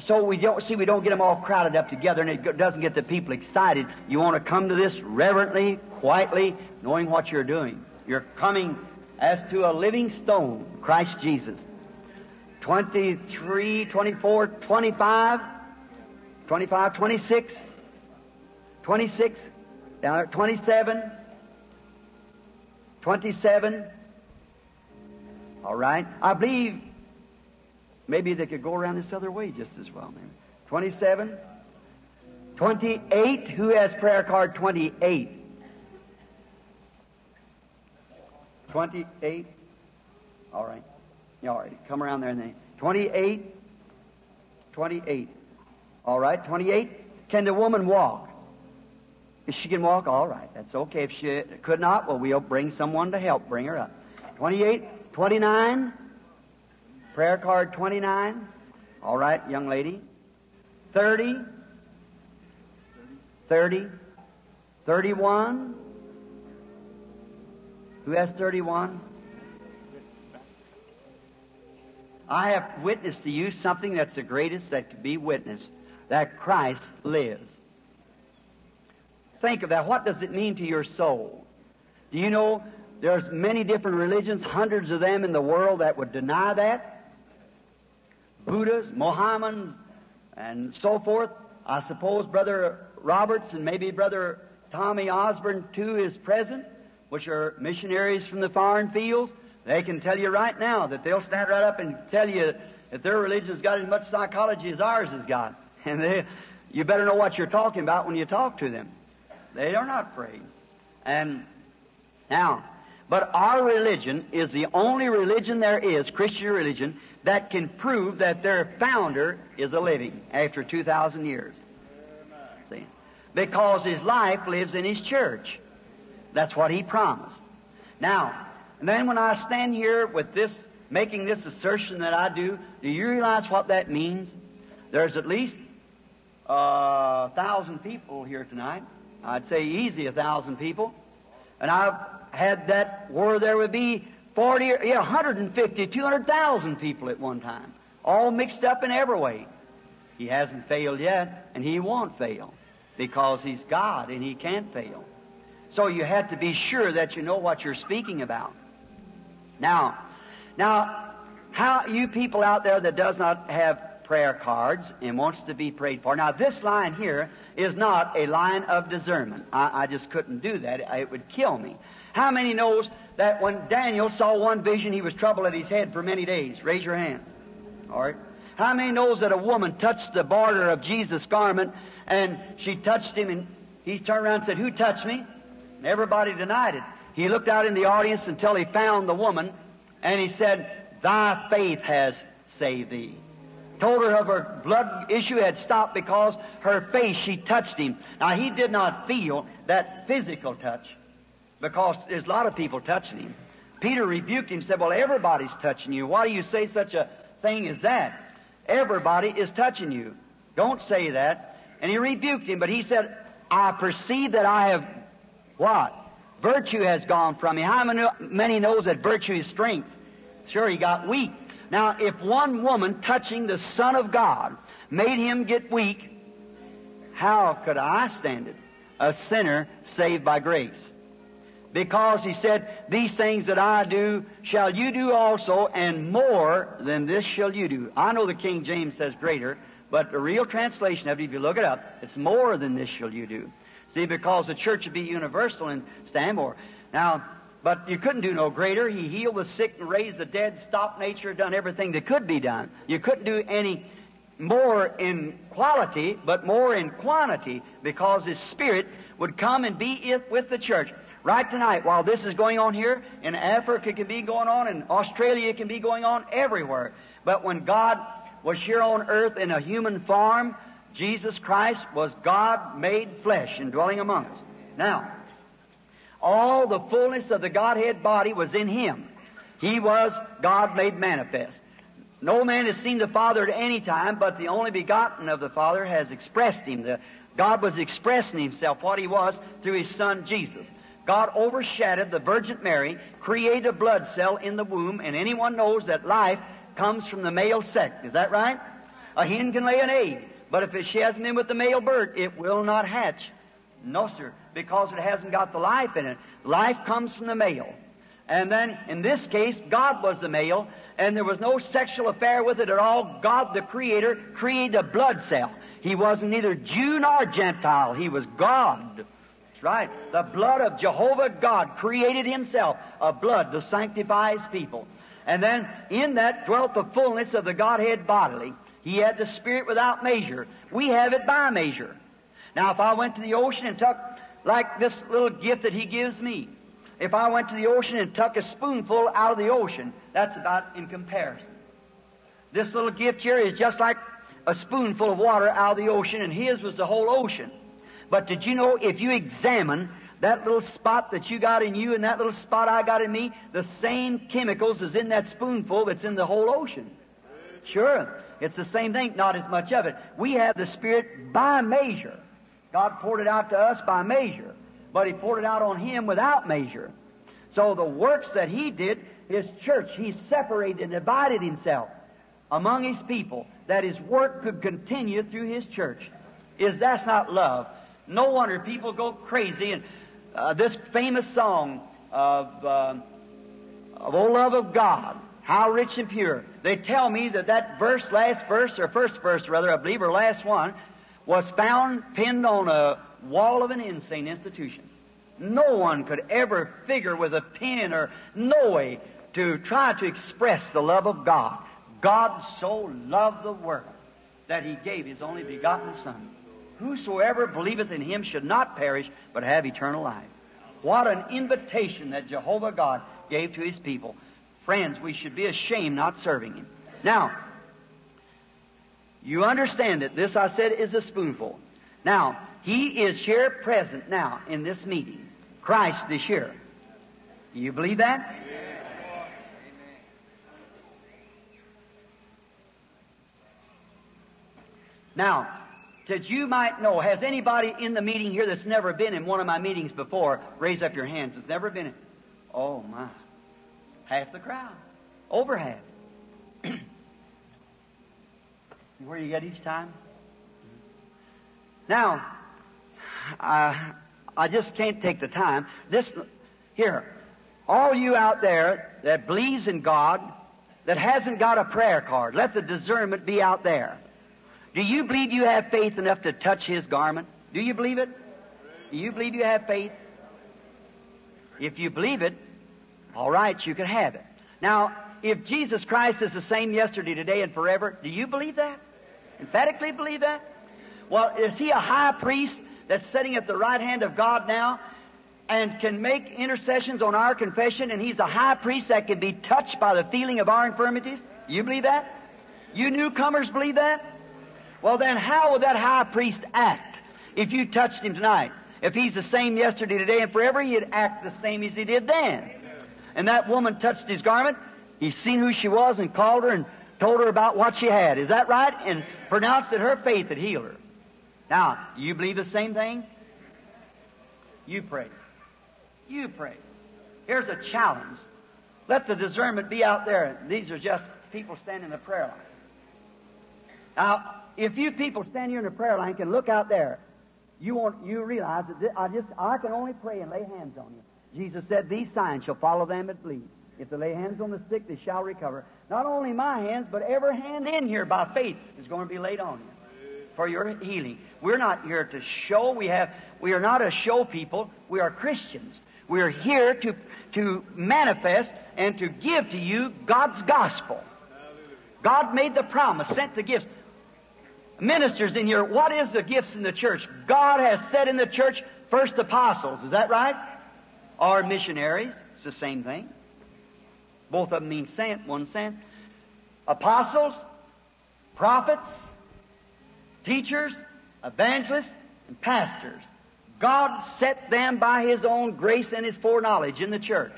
So we don't get them all crowded up together, and it doesn't get the people excited. You want to come to this reverently, quietly, knowing what you're doing. You're coming as to a living stone, Christ Jesus. 23, 24, 25, 25, 26, 26, down there, 27, 27. All right. I believe maybe they could go around this other way just as well. Maybe 27, 28. Who has prayer card 28? 28. All right. All right, come around there. And then 28, 28. All right, 28. Can the woman walk? If she can walk, all right, that's okay. If she could not, well, we'll bring someone to help bring her up. 28, 29. Prayer card 29. All right, young lady. 30. 30. 31. Who has 31? I have witnessed to you something that's the greatest that could be witnessed, that Christ lives. Think of that. What does it mean to your soul? Do you know there's many different religions, hundreds of them in the world that would deny that? Buddhas, Mohammedans, and so forth. I suppose Brother Roberts and maybe Brother Tommy Osborn, too, is present, which are missionaries from the foreign fields. They can tell you right now that they'll stand right up and tell you that their religion's got as much psychology as ours has got. And you better know what you're talking about when you talk to them. They are not afraid. And now, but our religion is the only religion there is, Christian religion, that can prove that their founder is a living after 2,000 years. See? Because his life lives in his church. That's what he promised. Now, and then when I stand here with this, making this assertion that I do you realize what that means? There's at least 1,000 people here tonight. I'd say easy 1,000 people. And I've had that where there would be 150, 200,000 people at one time, all mixed up in every way. He hasn't failed yet, and he won't fail, because he's God and he can't fail. So you have to be sure that you know what you're speaking about. Now, how you people out there that does not have prayer cards and wants to be prayed for. Now, this line here is not a line of discernment. I just couldn't do that. It would kill me. How many knows that when Daniel saw one vision, he was troubled at his head for many days? Raise your hand. All right. How many knows that a woman touched the border of Jesus' garment, and she touched him, and he turned around and said, "Who touched me?" And everybody denied it. He looked out in the audience until he found the woman, and he said, "Thy faith has saved thee." Told her of her blood issue had stopped because her faith, she touched him. Now, he did not feel that physical touch, because there's a lot of people touching him. Peter rebuked him and said, "Well, everybody's touching you. Why do you say such a thing as that? Everybody is touching you. Don't say that." And he rebuked him, but he said, "I perceive that I have..." What? Virtue has gone from me. How many knows that virtue is strength? Sure, he got weak. Now, if one woman touching the Son of God made him get weak, how could I stand it? A sinner saved by grace. Because he said, "These things that I do shall you do also, and more than this shall you do." I know the King James says greater, but the real translation of it, if you look it up, it's "more than this shall you do." See, because the church would be universal in Stanmore. Now, but you couldn't do no greater. He healed the sick and raised the dead, stopped nature, done everything that could be done. You couldn't do any more in quality, but more in quantity, because His Spirit would come and be with the church. Right tonight, while this is going on here, in Africa it can be going on, in Australia it can be going on, everywhere. But when God was here on earth in a human form, Jesus Christ was God made flesh and dwelling among us. Now, all the fullness of the Godhead body was in Him. He was God made manifest. No man has seen the Father at any time, but the only begotten of the Father has expressed Him. God was expressing Himself, what He was, through His Son Jesus. God overshadowed the Virgin Mary, created a blood cell in the womb, and anyone knows that life comes from the male sex. Is that right? A hen can lay an egg, but if she hasn't been with the male bird, it will not hatch. No, sir, because it hasn't got the life in it. Life comes from the male. And then, in this case, God was the male, and there was no sexual affair with it at all. God, the Creator, created a blood cell. He wasn't neither Jew nor Gentile. He was God. That's right. The blood of Jehovah God created Himself, a blood to sanctify His people. And then, in that dwelt the fullness of the Godhead bodily. He had the Spirit without measure. We have it by measure. Now, if I went to the ocean and took, like this little gift that He gives me, if I went to the ocean and took a spoonful out of the ocean, that's about in comparison. This little gift here is just like a spoonful of water out of the ocean, and His was the whole ocean. But did you know, if you examine that little spot that you got in you and that little spot I got in me, the same chemicals is in that spoonful that's in the whole ocean? Sure, it's the same thing, not as much of it. We have the Spirit by measure. God poured it out to us by measure, but He poured it out on Him without measure. So the works that He did, His church, He separated and divided Himself among His people, that His work could continue through His church. That's not love? No wonder people go crazy. And this famous song of O Love of God, how rich and pure. They tell me that verse, last verse, or first verse rather, I believe, was found pinned on a wall of an insane institution. No one could ever figure with a pen or no way to try to express the love of God. God so loved the world that He gave His only begotten Son. Whosoever believeth in Him should not perish, but have eternal life. What an invitation that Jehovah God gave to His people. Friends, we should be ashamed not serving Him. Now, you understand it. This, I said, is a spoonful. Now, He is here present now in this meeting. Christ is here. Do you believe that? Amen. Now, that you might know, has anybody in the meeting here that's never been in one of my meetings before? Raise up your hands. That's never been in. Oh, my. Half the crowd. Over half. Where you get each time? Now, I just can't take the time. Here, all you out there that believes in God, that hasn't got a prayer card, let the discernment be out there. Do you believe you have faith enough to touch His garment? Do you believe it? Do you believe you have faith? If you believe it, all right, you can have it. Now, if Jesus Christ is the same yesterday, today, and forever, do you believe that? Emphatically believe that? Well, is He a high priest that's sitting at the right hand of God now and can make intercessions on our confession, and He's a high priest that can be touched by the feeling of our infirmities? You believe that? You newcomers believe that? Well, then how would that high priest act if you touched Him tonight? If He's the same yesterday, today, and forever, He'd act the same as He did then. And that woman touched His garment. He's seen who she was and called her and told her about what she had. Is that right? And pronounced that her faith had healed her. Now, you believe the same thing? You pray. You pray. Here's a challenge. Let the discernment be out there. These are just people standing in the prayer line. Now, if you people stand here in the prayer line can look out there, you realize that I can only pray and lay hands on you. Jesus said, "These signs shall follow them that believe. If they lay hands on the sick, they shall recover." Not only my hands, but every hand in here by faith is going to be laid on you for your healing. We're not here to show. We are not a show people. We are Christians. We are here to manifest and to give to you God's gospel. God made the promise, sent the gifts. ministers in here, what is the gifts in the church? God has said in the church, first apostles, is that right? Or missionaries, it's the same thing. Both of them mean sent, one sent. Apostles, prophets, teachers, evangelists, and pastors. God set them by His own grace and His foreknowledge in the church.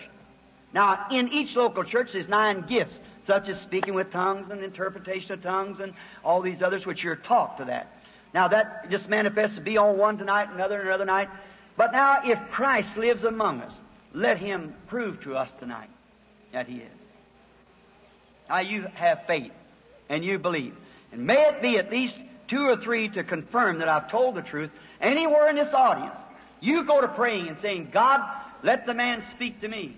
Now, in each local church there's 9 gifts, such as speaking with tongues and interpretation of tongues and all these others which you're taught to that. Now, that just manifests to be on one tonight, another night. But now, if Christ lives among us, let Him prove to us tonight that He is. Now, you have faith, and you believe. And may it be at least 2 or 3 to confirm that I've told the truth anywhere in this audience. You go to praying and saying, God, let the man speak to me.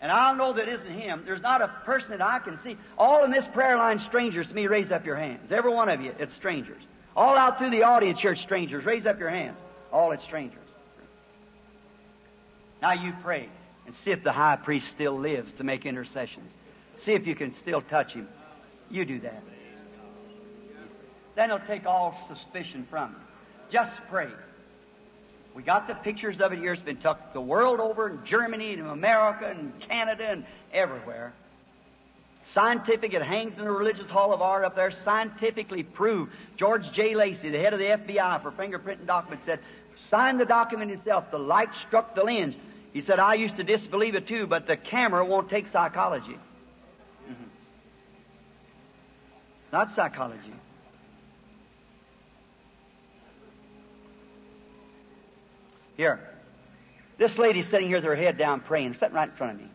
And I'll know that isn't him. There's not a person that I can see. All in this prayer line, strangers to me, raise up your hands. Every one of you, it's strangers. All out through the audience, church, strangers, raise up your hands. All it's strangers. Now you pray and see if the high priest still lives to make intercessions. See if you can still touch him. You do that. Then it'll take all suspicion from you. Just pray. We got the pictures of it here. It's been tucked the world over, in Germany and America and Canada and everywhere. Scientific, it hangs in the Religious Hall of Art up there, scientifically proved. George J. Lacey, the head of the FBI for fingerprinting documents, said, sign the document itself. The light struck the lens. He said, I used to disbelieve it too, but the camera won't take psychology. It's not psychology. Here, this lady's sitting here with her head down praying, sitting right in front of me.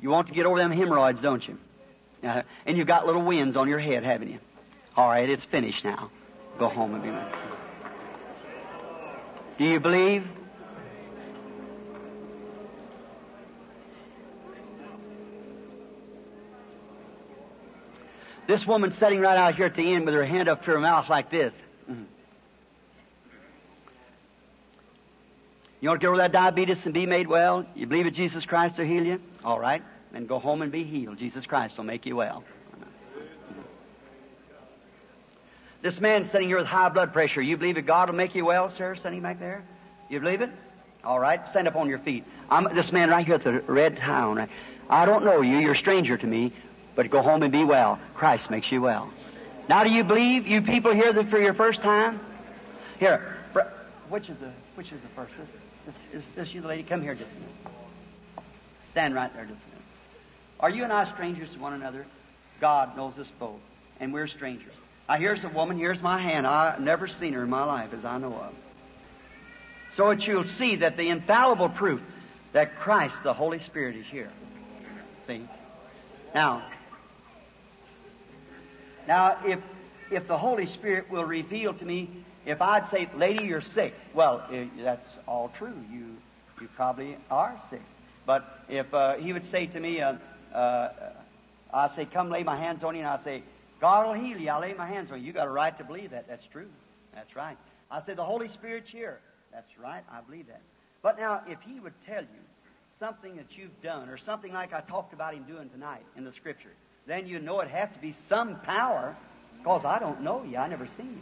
You want to get over them hemorrhoids, don't you? And you've got little winds on your head, haven't you? All right, it's finished now. Go home and be ready. Do you believe? This woman sitting right out here at the end with her hand up to her mouth like this. You want to get over that diabetes and be made well? You believe that Jesus Christ will heal you? All right. Then go home and be healed. Jesus Christ will make you well. This man sitting here with high blood pressure, you believe that God will make you well, sir, sitting back there? You believe it? All right. Stand up on your feet. This man right here at the red town. Right? I don't know you. You're a stranger to me. But go home and be well. Christ makes you well. Now do you believe, you people here, that for your first time? Here. Which is the first? This you, the lady? Come here just a minute. Stand right there just a minute. Are you and I strangers to one another? God knows us both, and we're strangers. Now, here's a woman. Here's my hand. I've never seen her in my life as I know of. So that you'll see that the infallible proof that Christ, the Holy Spirit, is here. See? Now if the Holy Spirit will reveal to me, if I'd say, lady, you're sick, well, that's all true. You probably are sick. But if he would say to me, I say, come lay my hands on you, and I say, God will heal you. I'll lay my hands on you. You got a right to believe that. That's true. That's right. I say, the Holy Spirit's here. That's right. I believe that. But now, if he would tell you something that you've done, or something like I talked about him doing tonight in the Scripture, then you know it have to be some power, because I don't know you. I never seen you.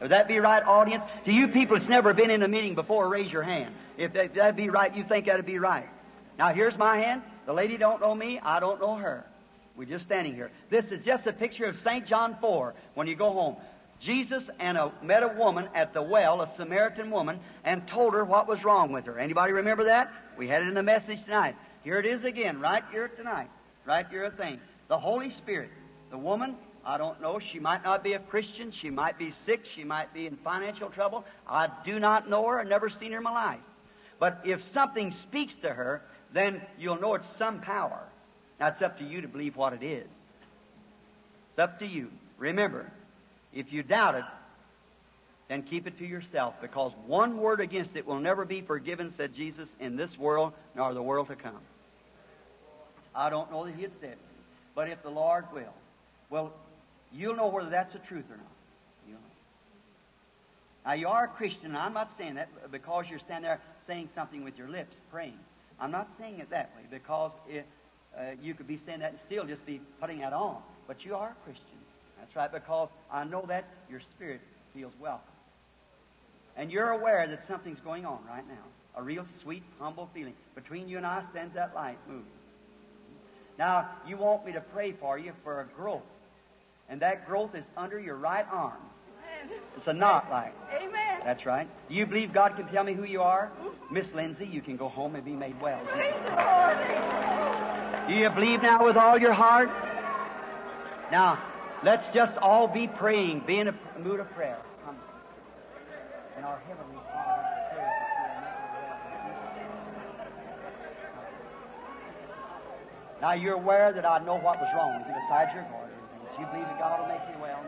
Would that be right, audience? To you people that's never been in a meeting before, raise your hand. If that'd be right, you think that'd be right. Now, here's my hand. The lady don't know me. I don't know her. We're just standing here. This is just a picture of St. John 4 when you go home. Jesus met a woman at the well, a Samaritan woman, and told her what was wrong with her. Anybody remember that? We had it in the message tonight. Here it is again, right here tonight. Right here a thing. The Holy Spirit. The woman, I don't know. She might not be a Christian. She might be sick. She might be in financial trouble. I do not know her. I've never seen her in my life. But if something speaks to her, then you'll know it's some power. Now, it's up to you to believe what it is. It's up to you. Remember, if you doubt it, then keep it to yourself, because one word against it will never be forgiven, said Jesus, in this world nor the world to come. I don't know that he had said it, but if the Lord will. Well, you'll know whether that's the truth or not. You'll know. Now, you are a Christian, and I'm not saying that because you're standing there saying something with your lips, praying. I'm not saying it that way, because You could be saying that and still just be putting that on. But you are a Christian. That's right, because I know that your spirit feels welcome. And you're aware that something's going on right now. A real sweet, humble feeling. Between you and I stands that light moving. Now, you want me to pray for you for a growth. And that growth is under your right arm. Amen. It's a knot like. Amen. That's right. Do you believe God can tell me who you are? Miss Lindsay, you can go home and be made well. Do you believe now with all your heart? Now, let's just all be praying, be in a mood of prayer. And our Heavenly Father, now you're aware that I know what was wrong with you besides your God. If you believe that God will make you well,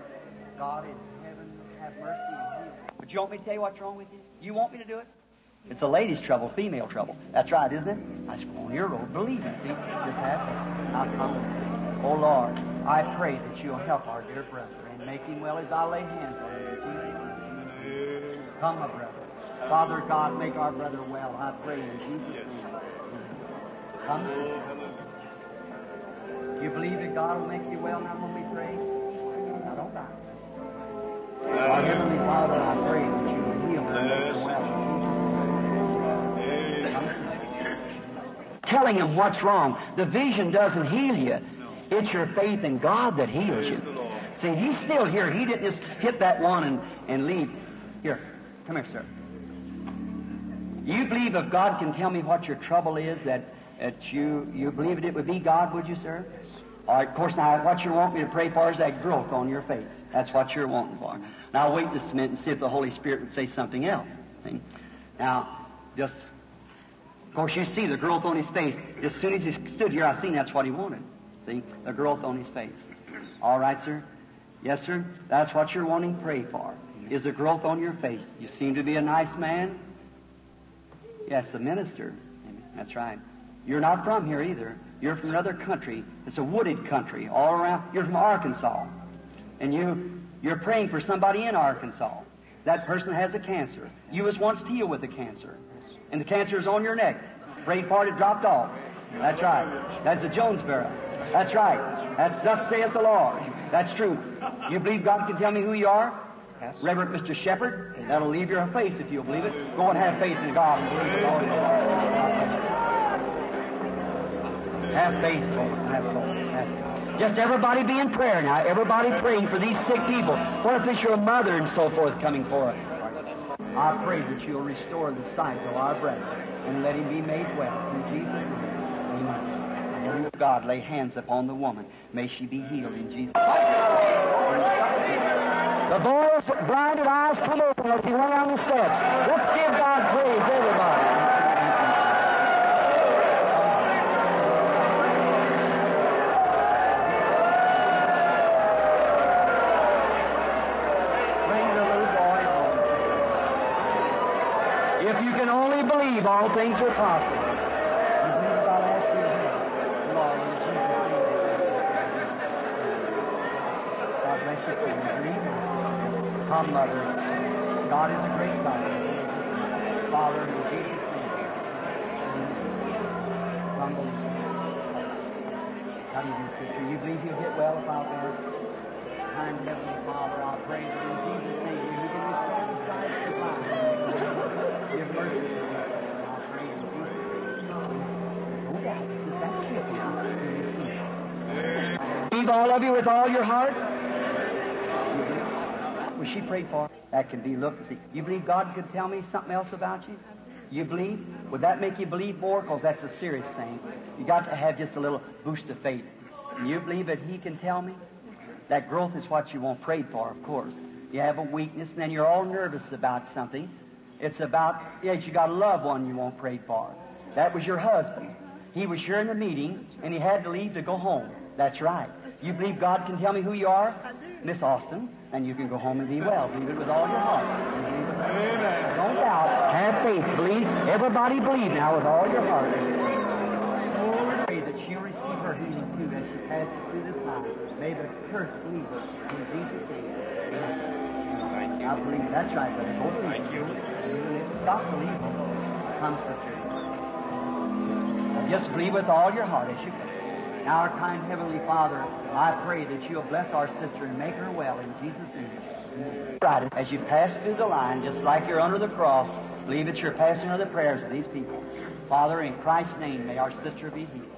God in heaven have mercy on you. But you want me to tell you what's wrong with you? You want me to do it? It's a lady's trouble, female trouble. That's right, isn't it? I just go on your road, believe me. See, just happen. I'll come. Oh Lord, I pray that you'll help our dear brother and make him well as I lay hands on him. Come, my brother. Father God, make our brother well. I pray in Jesus' name. Come. You believe that God will make you well now when we pray? Now don't die. Our Heavenly Father, I pray that you will heal and make you well. Telling him what's wrong. The vision doesn't heal you. It's your faith in God that heals you. See, he's still here. He didn't just hit that one and leave. Here, come here, sir. You believe if God can tell me what your trouble is, that you believe it would be God, would you, sir? Yes. All right, of course, now, what you want me to pray for is that growth on your face. That's what you're wanting for. Now, wait this minute and see if the Holy Spirit would say something else. See? Now, just, of course, you see the growth on his face. As soon as he stood here, I seen that's what he wanted. See? The growth on his face. All right, sir? Yes, sir? That's what you're wanting to pray for, is the growth on your face. You seem to be a nice man. Yes, a minister. That's right. You're not from here either. You're from another country. It's a wooded country all around. You're from Arkansas. And you're praying for somebody in Arkansas. That person has a cancer. You was once healed with the cancer. And the cancer is on your neck. Prayed for it, it dropped off. That's right. That's the Jonesboro. That's right. That's thus saith the Lord. That's true. You believe God can tell me who you are? Yes. Reverend Mr. Shepherd, that'll leave your face if you'll believe it. Go and have faith in God. Have faith, Lord. Have faith. Have faith. Just everybody be in prayer now. Everybody praying for these sick people. What if it's your mother and so forth coming for us? I pray that you'll restore the sight of our brother and let him be made well. In Jesus' name, amen. God, lay hands upon the woman. May she be healed in Jesus' name. The boy's blinded eyes come open as he went down the steps. Let's give God praise, everybody. All things are possible. God bless you for your dream. Come, Mother. God is a great God. Father, in Jesus' name. Humble. How do you do, sister? You believe you'll get well if I'll bear? Kind Heavenly Father, I pray that in Jesus' name you can restore the sight of your mind. Give mercy. All of you with all your heart? Well, she prayed for her. That can be looked and see. You believe God could tell me something else about you? You believe? Would that make you believe more? Because that's a serious thing. You got to have just a little boost of faith. You believe that He can tell me? That growth is what you want prayed for, of course. You have a weakness, and then you're all nervous about something. It's about, yes, you got a loved one you want prayed for. That was your husband. He was here in the meeting, and he had to leave to go home. That's right. You believe God can tell me who you are? I do. Miss Austin, and you can go home and be well. Believe it with all your heart. Amen. Don't doubt. Have faith. Believe. Everybody believe now with all your heart. I pray that you receive her healing too as she passes through this life. May the curse leave her in Jesus' name. Thank you. I believe. That's right, brother. Go believe. Thank you. Stop believing. Come, sister. Just believe with all your heart as you can. Now, our kind Heavenly Father, I pray that you'll bless our sister and make her well in Jesus' name. Right, as you pass through the line, just like you're under the cross, believe that you're passing under the prayers of these people. Father, in Christ's name, may our sister be healed.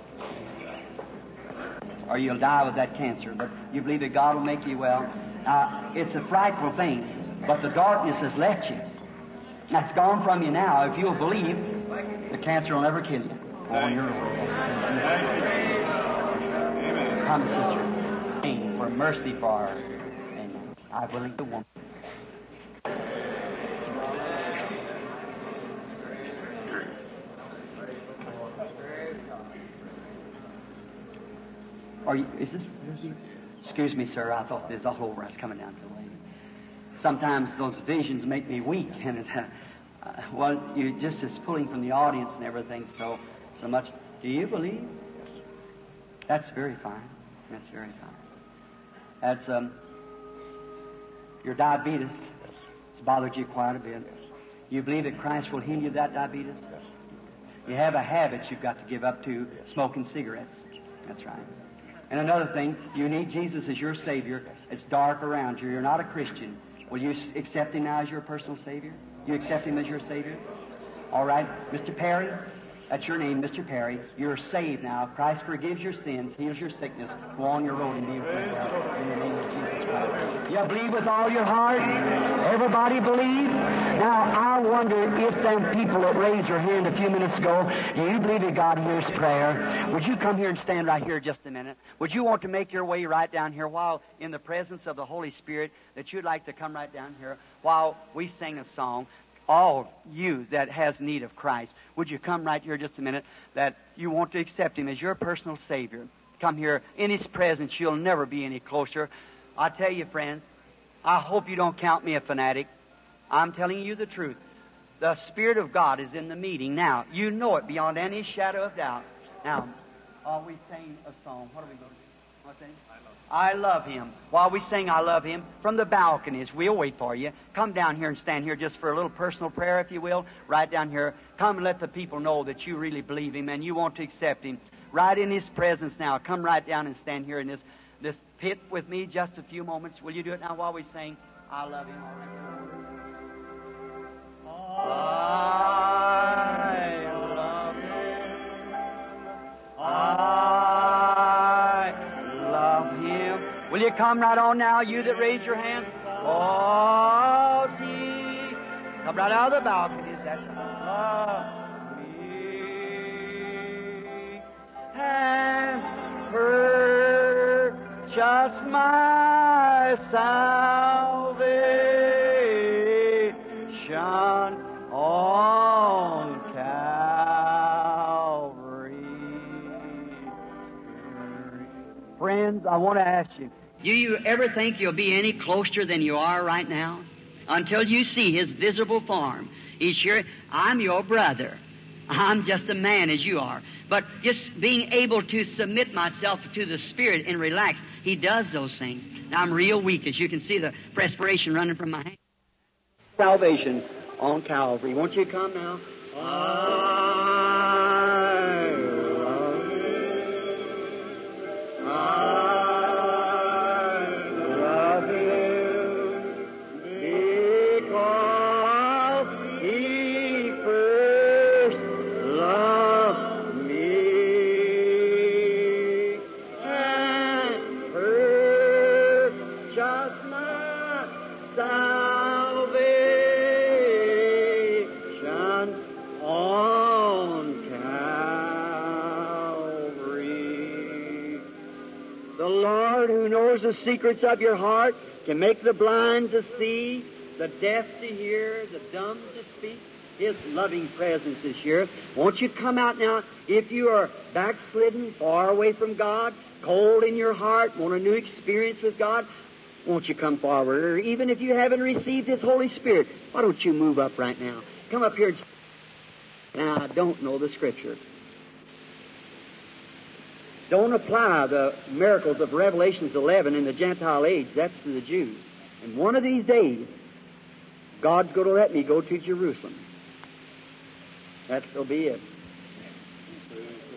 Or you'll die with that cancer, but you believe that God will make you well. It's a frightful thing, but the darkness has left you. That's gone from you now. If you'll believe, the cancer will never kill you. Oh, you're right. Come, sister. Amen. For mercy for her. Amen. I believe the woman. Excuse me, sir, I thought there's a whole rest coming down to the lady. Sometimes those visions make me weak, and it, well, you're just as pulling from the audience and everything so much. Do you believe? That's very fine. That's very fine. That's, your diabetes has bothered you quite a bit. You believe that Christ will heal you of that diabetes? You have a habit you've got to give up to, smoking cigarettes. That's right. And another thing, you need Jesus as your Savior. It's dark around you. You're not a Christian. Will you accept Him now as your personal Savior? You accept Him as your Savior? All right. Mr. Perry, that's your name, Mr. Perry. You're saved now. Christ forgives your sins, heals your sickness. Go on your road and be with God in the name of Jesus Christ. You believe with all your heart? Everybody believe? Now, I wonder if them people that raised their hand a few minutes ago, do you believe that God hears prayer? Would you come here and stand right here just a minute? Would you want to make your way right down here while in the presence of the Holy Spirit, that you'd like to come right down here while we sing a song? All you that has need of Christ, would you come right here just a minute, that you want to accept Him as your personal Savior? Come here. In His presence, you'll never be any closer. I tell you, friends, I hope you don't count me a fanatic. I'm telling you the truth. The Spirit of God is in the meeting now. You know it beyond any shadow of doubt. Now, are we singing a song? What are we going to do? What's that? I love Him. While we sing I love Him, from the balconies, we'll wait for you. Come down here and stand here just for a little personal prayer, if you will, right down here. Come and let the people know that you really believe Him and you want to accept Him. Right in His presence now. Come right down and stand here in this pit with me just a few moments. Will you do it now while we sing I love Him? I love Him. Will you come right on now, you that raise your hand? Oh, see. Come right out of the balconies. That's love me and purchase my salvation on Calvary. Friends, I want to ask you, do you ever think you'll be any closer than you are right now? Until you see His visible form. He's sure, I'm your brother. I'm just a man as you are. But just being able to submit myself to the Spirit and relax, He does those things. Now, I'm real weak, as you can see the perspiration running from my hand. Salvation on Calvary. Won't you come now? I love you. The secrets of your heart, to make the blind to see, the deaf to hear, the dumb to speak. His loving presence is here. Won't you come out now? If you are backslidden, far away from God, cold in your heart, want a new experience with God, won't you come forward? Or even if you haven't received His Holy Spirit, why don't you move up right now? Come up here and say, now, I don't know the Scripture. Don't apply the miracles of Revelations 11 in the Gentile age. That's to the Jews. And one of these days, God's going to let me go to Jerusalem. That'll be it.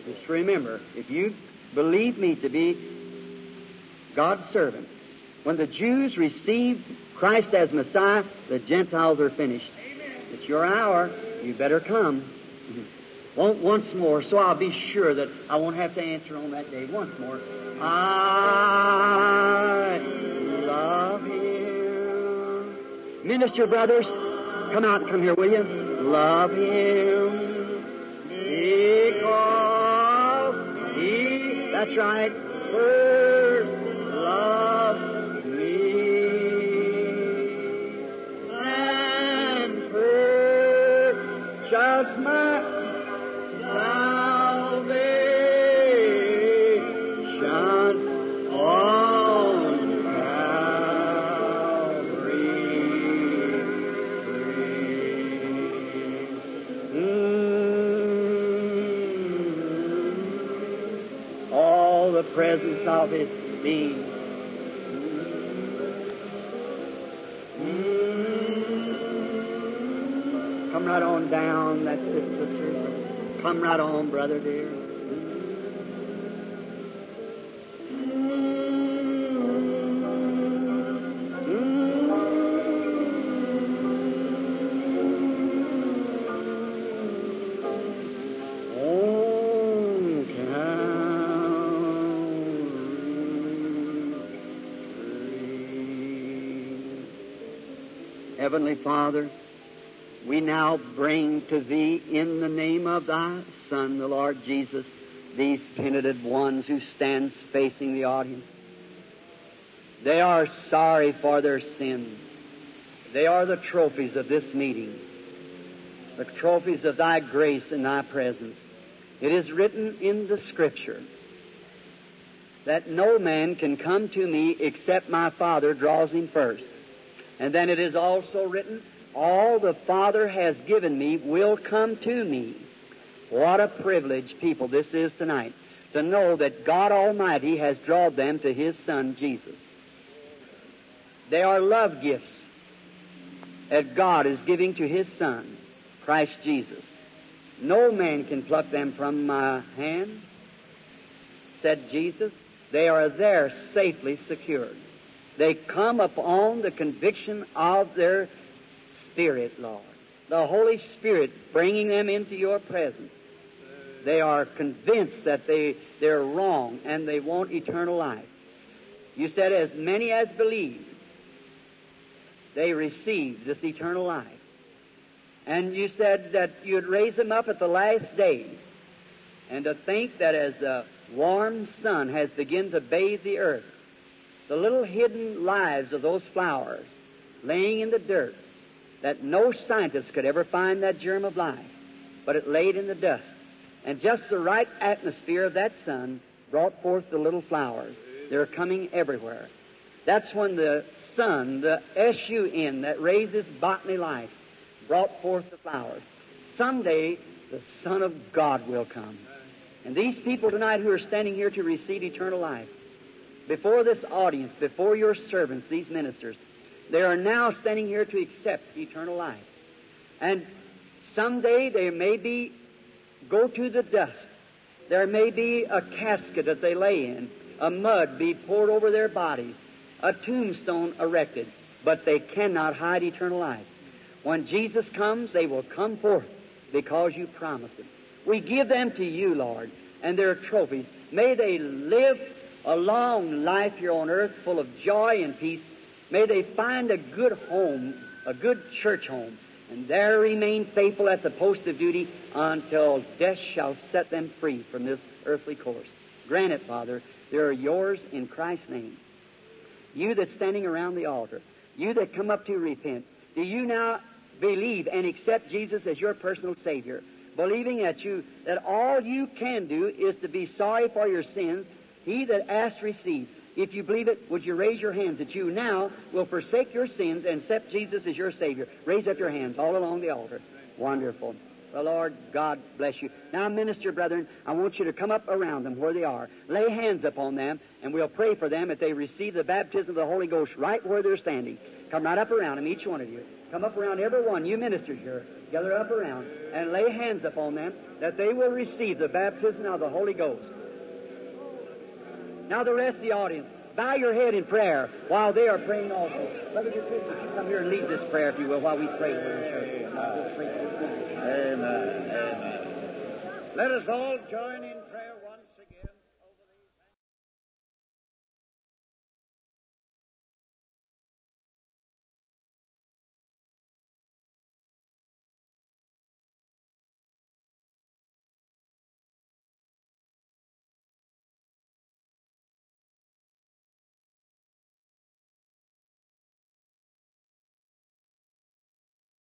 Just remember, if you believed me to be God's servant. When the Jews received Christ as Messiah, the Gentiles are finished. Amen. It's your hour. You better come. Once more, so I'll be sure that I won't have to answer on that day. Once more. I love Him. Minister brothers, come out and come here, will you? Love Him because He, that's right, first loved. Just my salvation on Calvary. All the presence of His being. Come right on down, that's it, sister. Come right on, brother dear. Oh, Heavenly Father, we now bring to Thee, in the name of Thy Son, the Lord Jesus, these penitent ones who stand facing the audience. They are sorry for their sin. They are the trophies of this meeting, the trophies of Thy grace and Thy presence. It is written in the Scripture that no man can come to me except my Father draws him first. And then it is also written, all the Father has given me will come to me. What a privilege, people, this is tonight, to know that God Almighty has drawn them to His Son, Jesus. They are love gifts that God is giving to His Son, Christ Jesus. No man can pluck them from my hand, said Jesus. They are there safely secured. They come upon the conviction of their Spirit, Lord, the Holy Spirit bringing them into Your presence. They are convinced that they're wrong and they want eternal life. You said as many as believe, they receive this eternal life. And You said that You'd raise them up at the last day. And to think that as a warm sun has begun to bathe the earth, the little hidden lives of those flowers laying in the dirt, that no scientist could ever find that germ of life, but it laid in the dust. And just the right atmosphere of that sun brought forth the little flowers. They're coming everywhere. That's when the sun, the S-U-N, that raises botany life, brought forth the flowers. Someday, the Son of God will come. And these people tonight who are standing here to receive eternal life, before this audience, before Your servants, these ministers, they are now standing here to accept eternal life. And someday they may be go to the dust. There may be a casket that they lay in, a mud be poured over their bodies, a tombstone erected, but they cannot hide eternal life. When Jesus comes, they will come forth because You promised it. We give them to You, Lord, and their trophies. May they live a long life here on earth full of joy and peace. May they find a good home, a good church home, and there remain faithful at the post of duty until death shall set them free from this earthly course. Grant it, Father, they are Yours in Christ's name. You that's standing around the altar, you that come up to repent, do you now believe and accept Jesus as your personal Savior, believing that all you can do is to be sorry for your sins? He that asks receives. If you believe it, would you raise your hands that you now will forsake your sins and accept Jesus as your Savior? Raise up your hands all along the altar. Wonderful. Well, Lord, God bless you. Now, minister brethren, I want you to come up around them where they are. Lay hands upon them, and we'll pray for them that they receive the baptism of the Holy Ghost right where they're standing. Come right up around them, each one of you. Come up around every one. You ministers here, gather up around and lay hands upon them that they will receive the baptism of the Holy Ghost. Now the rest of the audience, bow your head in prayer while they are praying also. Brother, come here and lead this prayer, if you will, while we pray. Amen. Amen. Let us all join in prayer.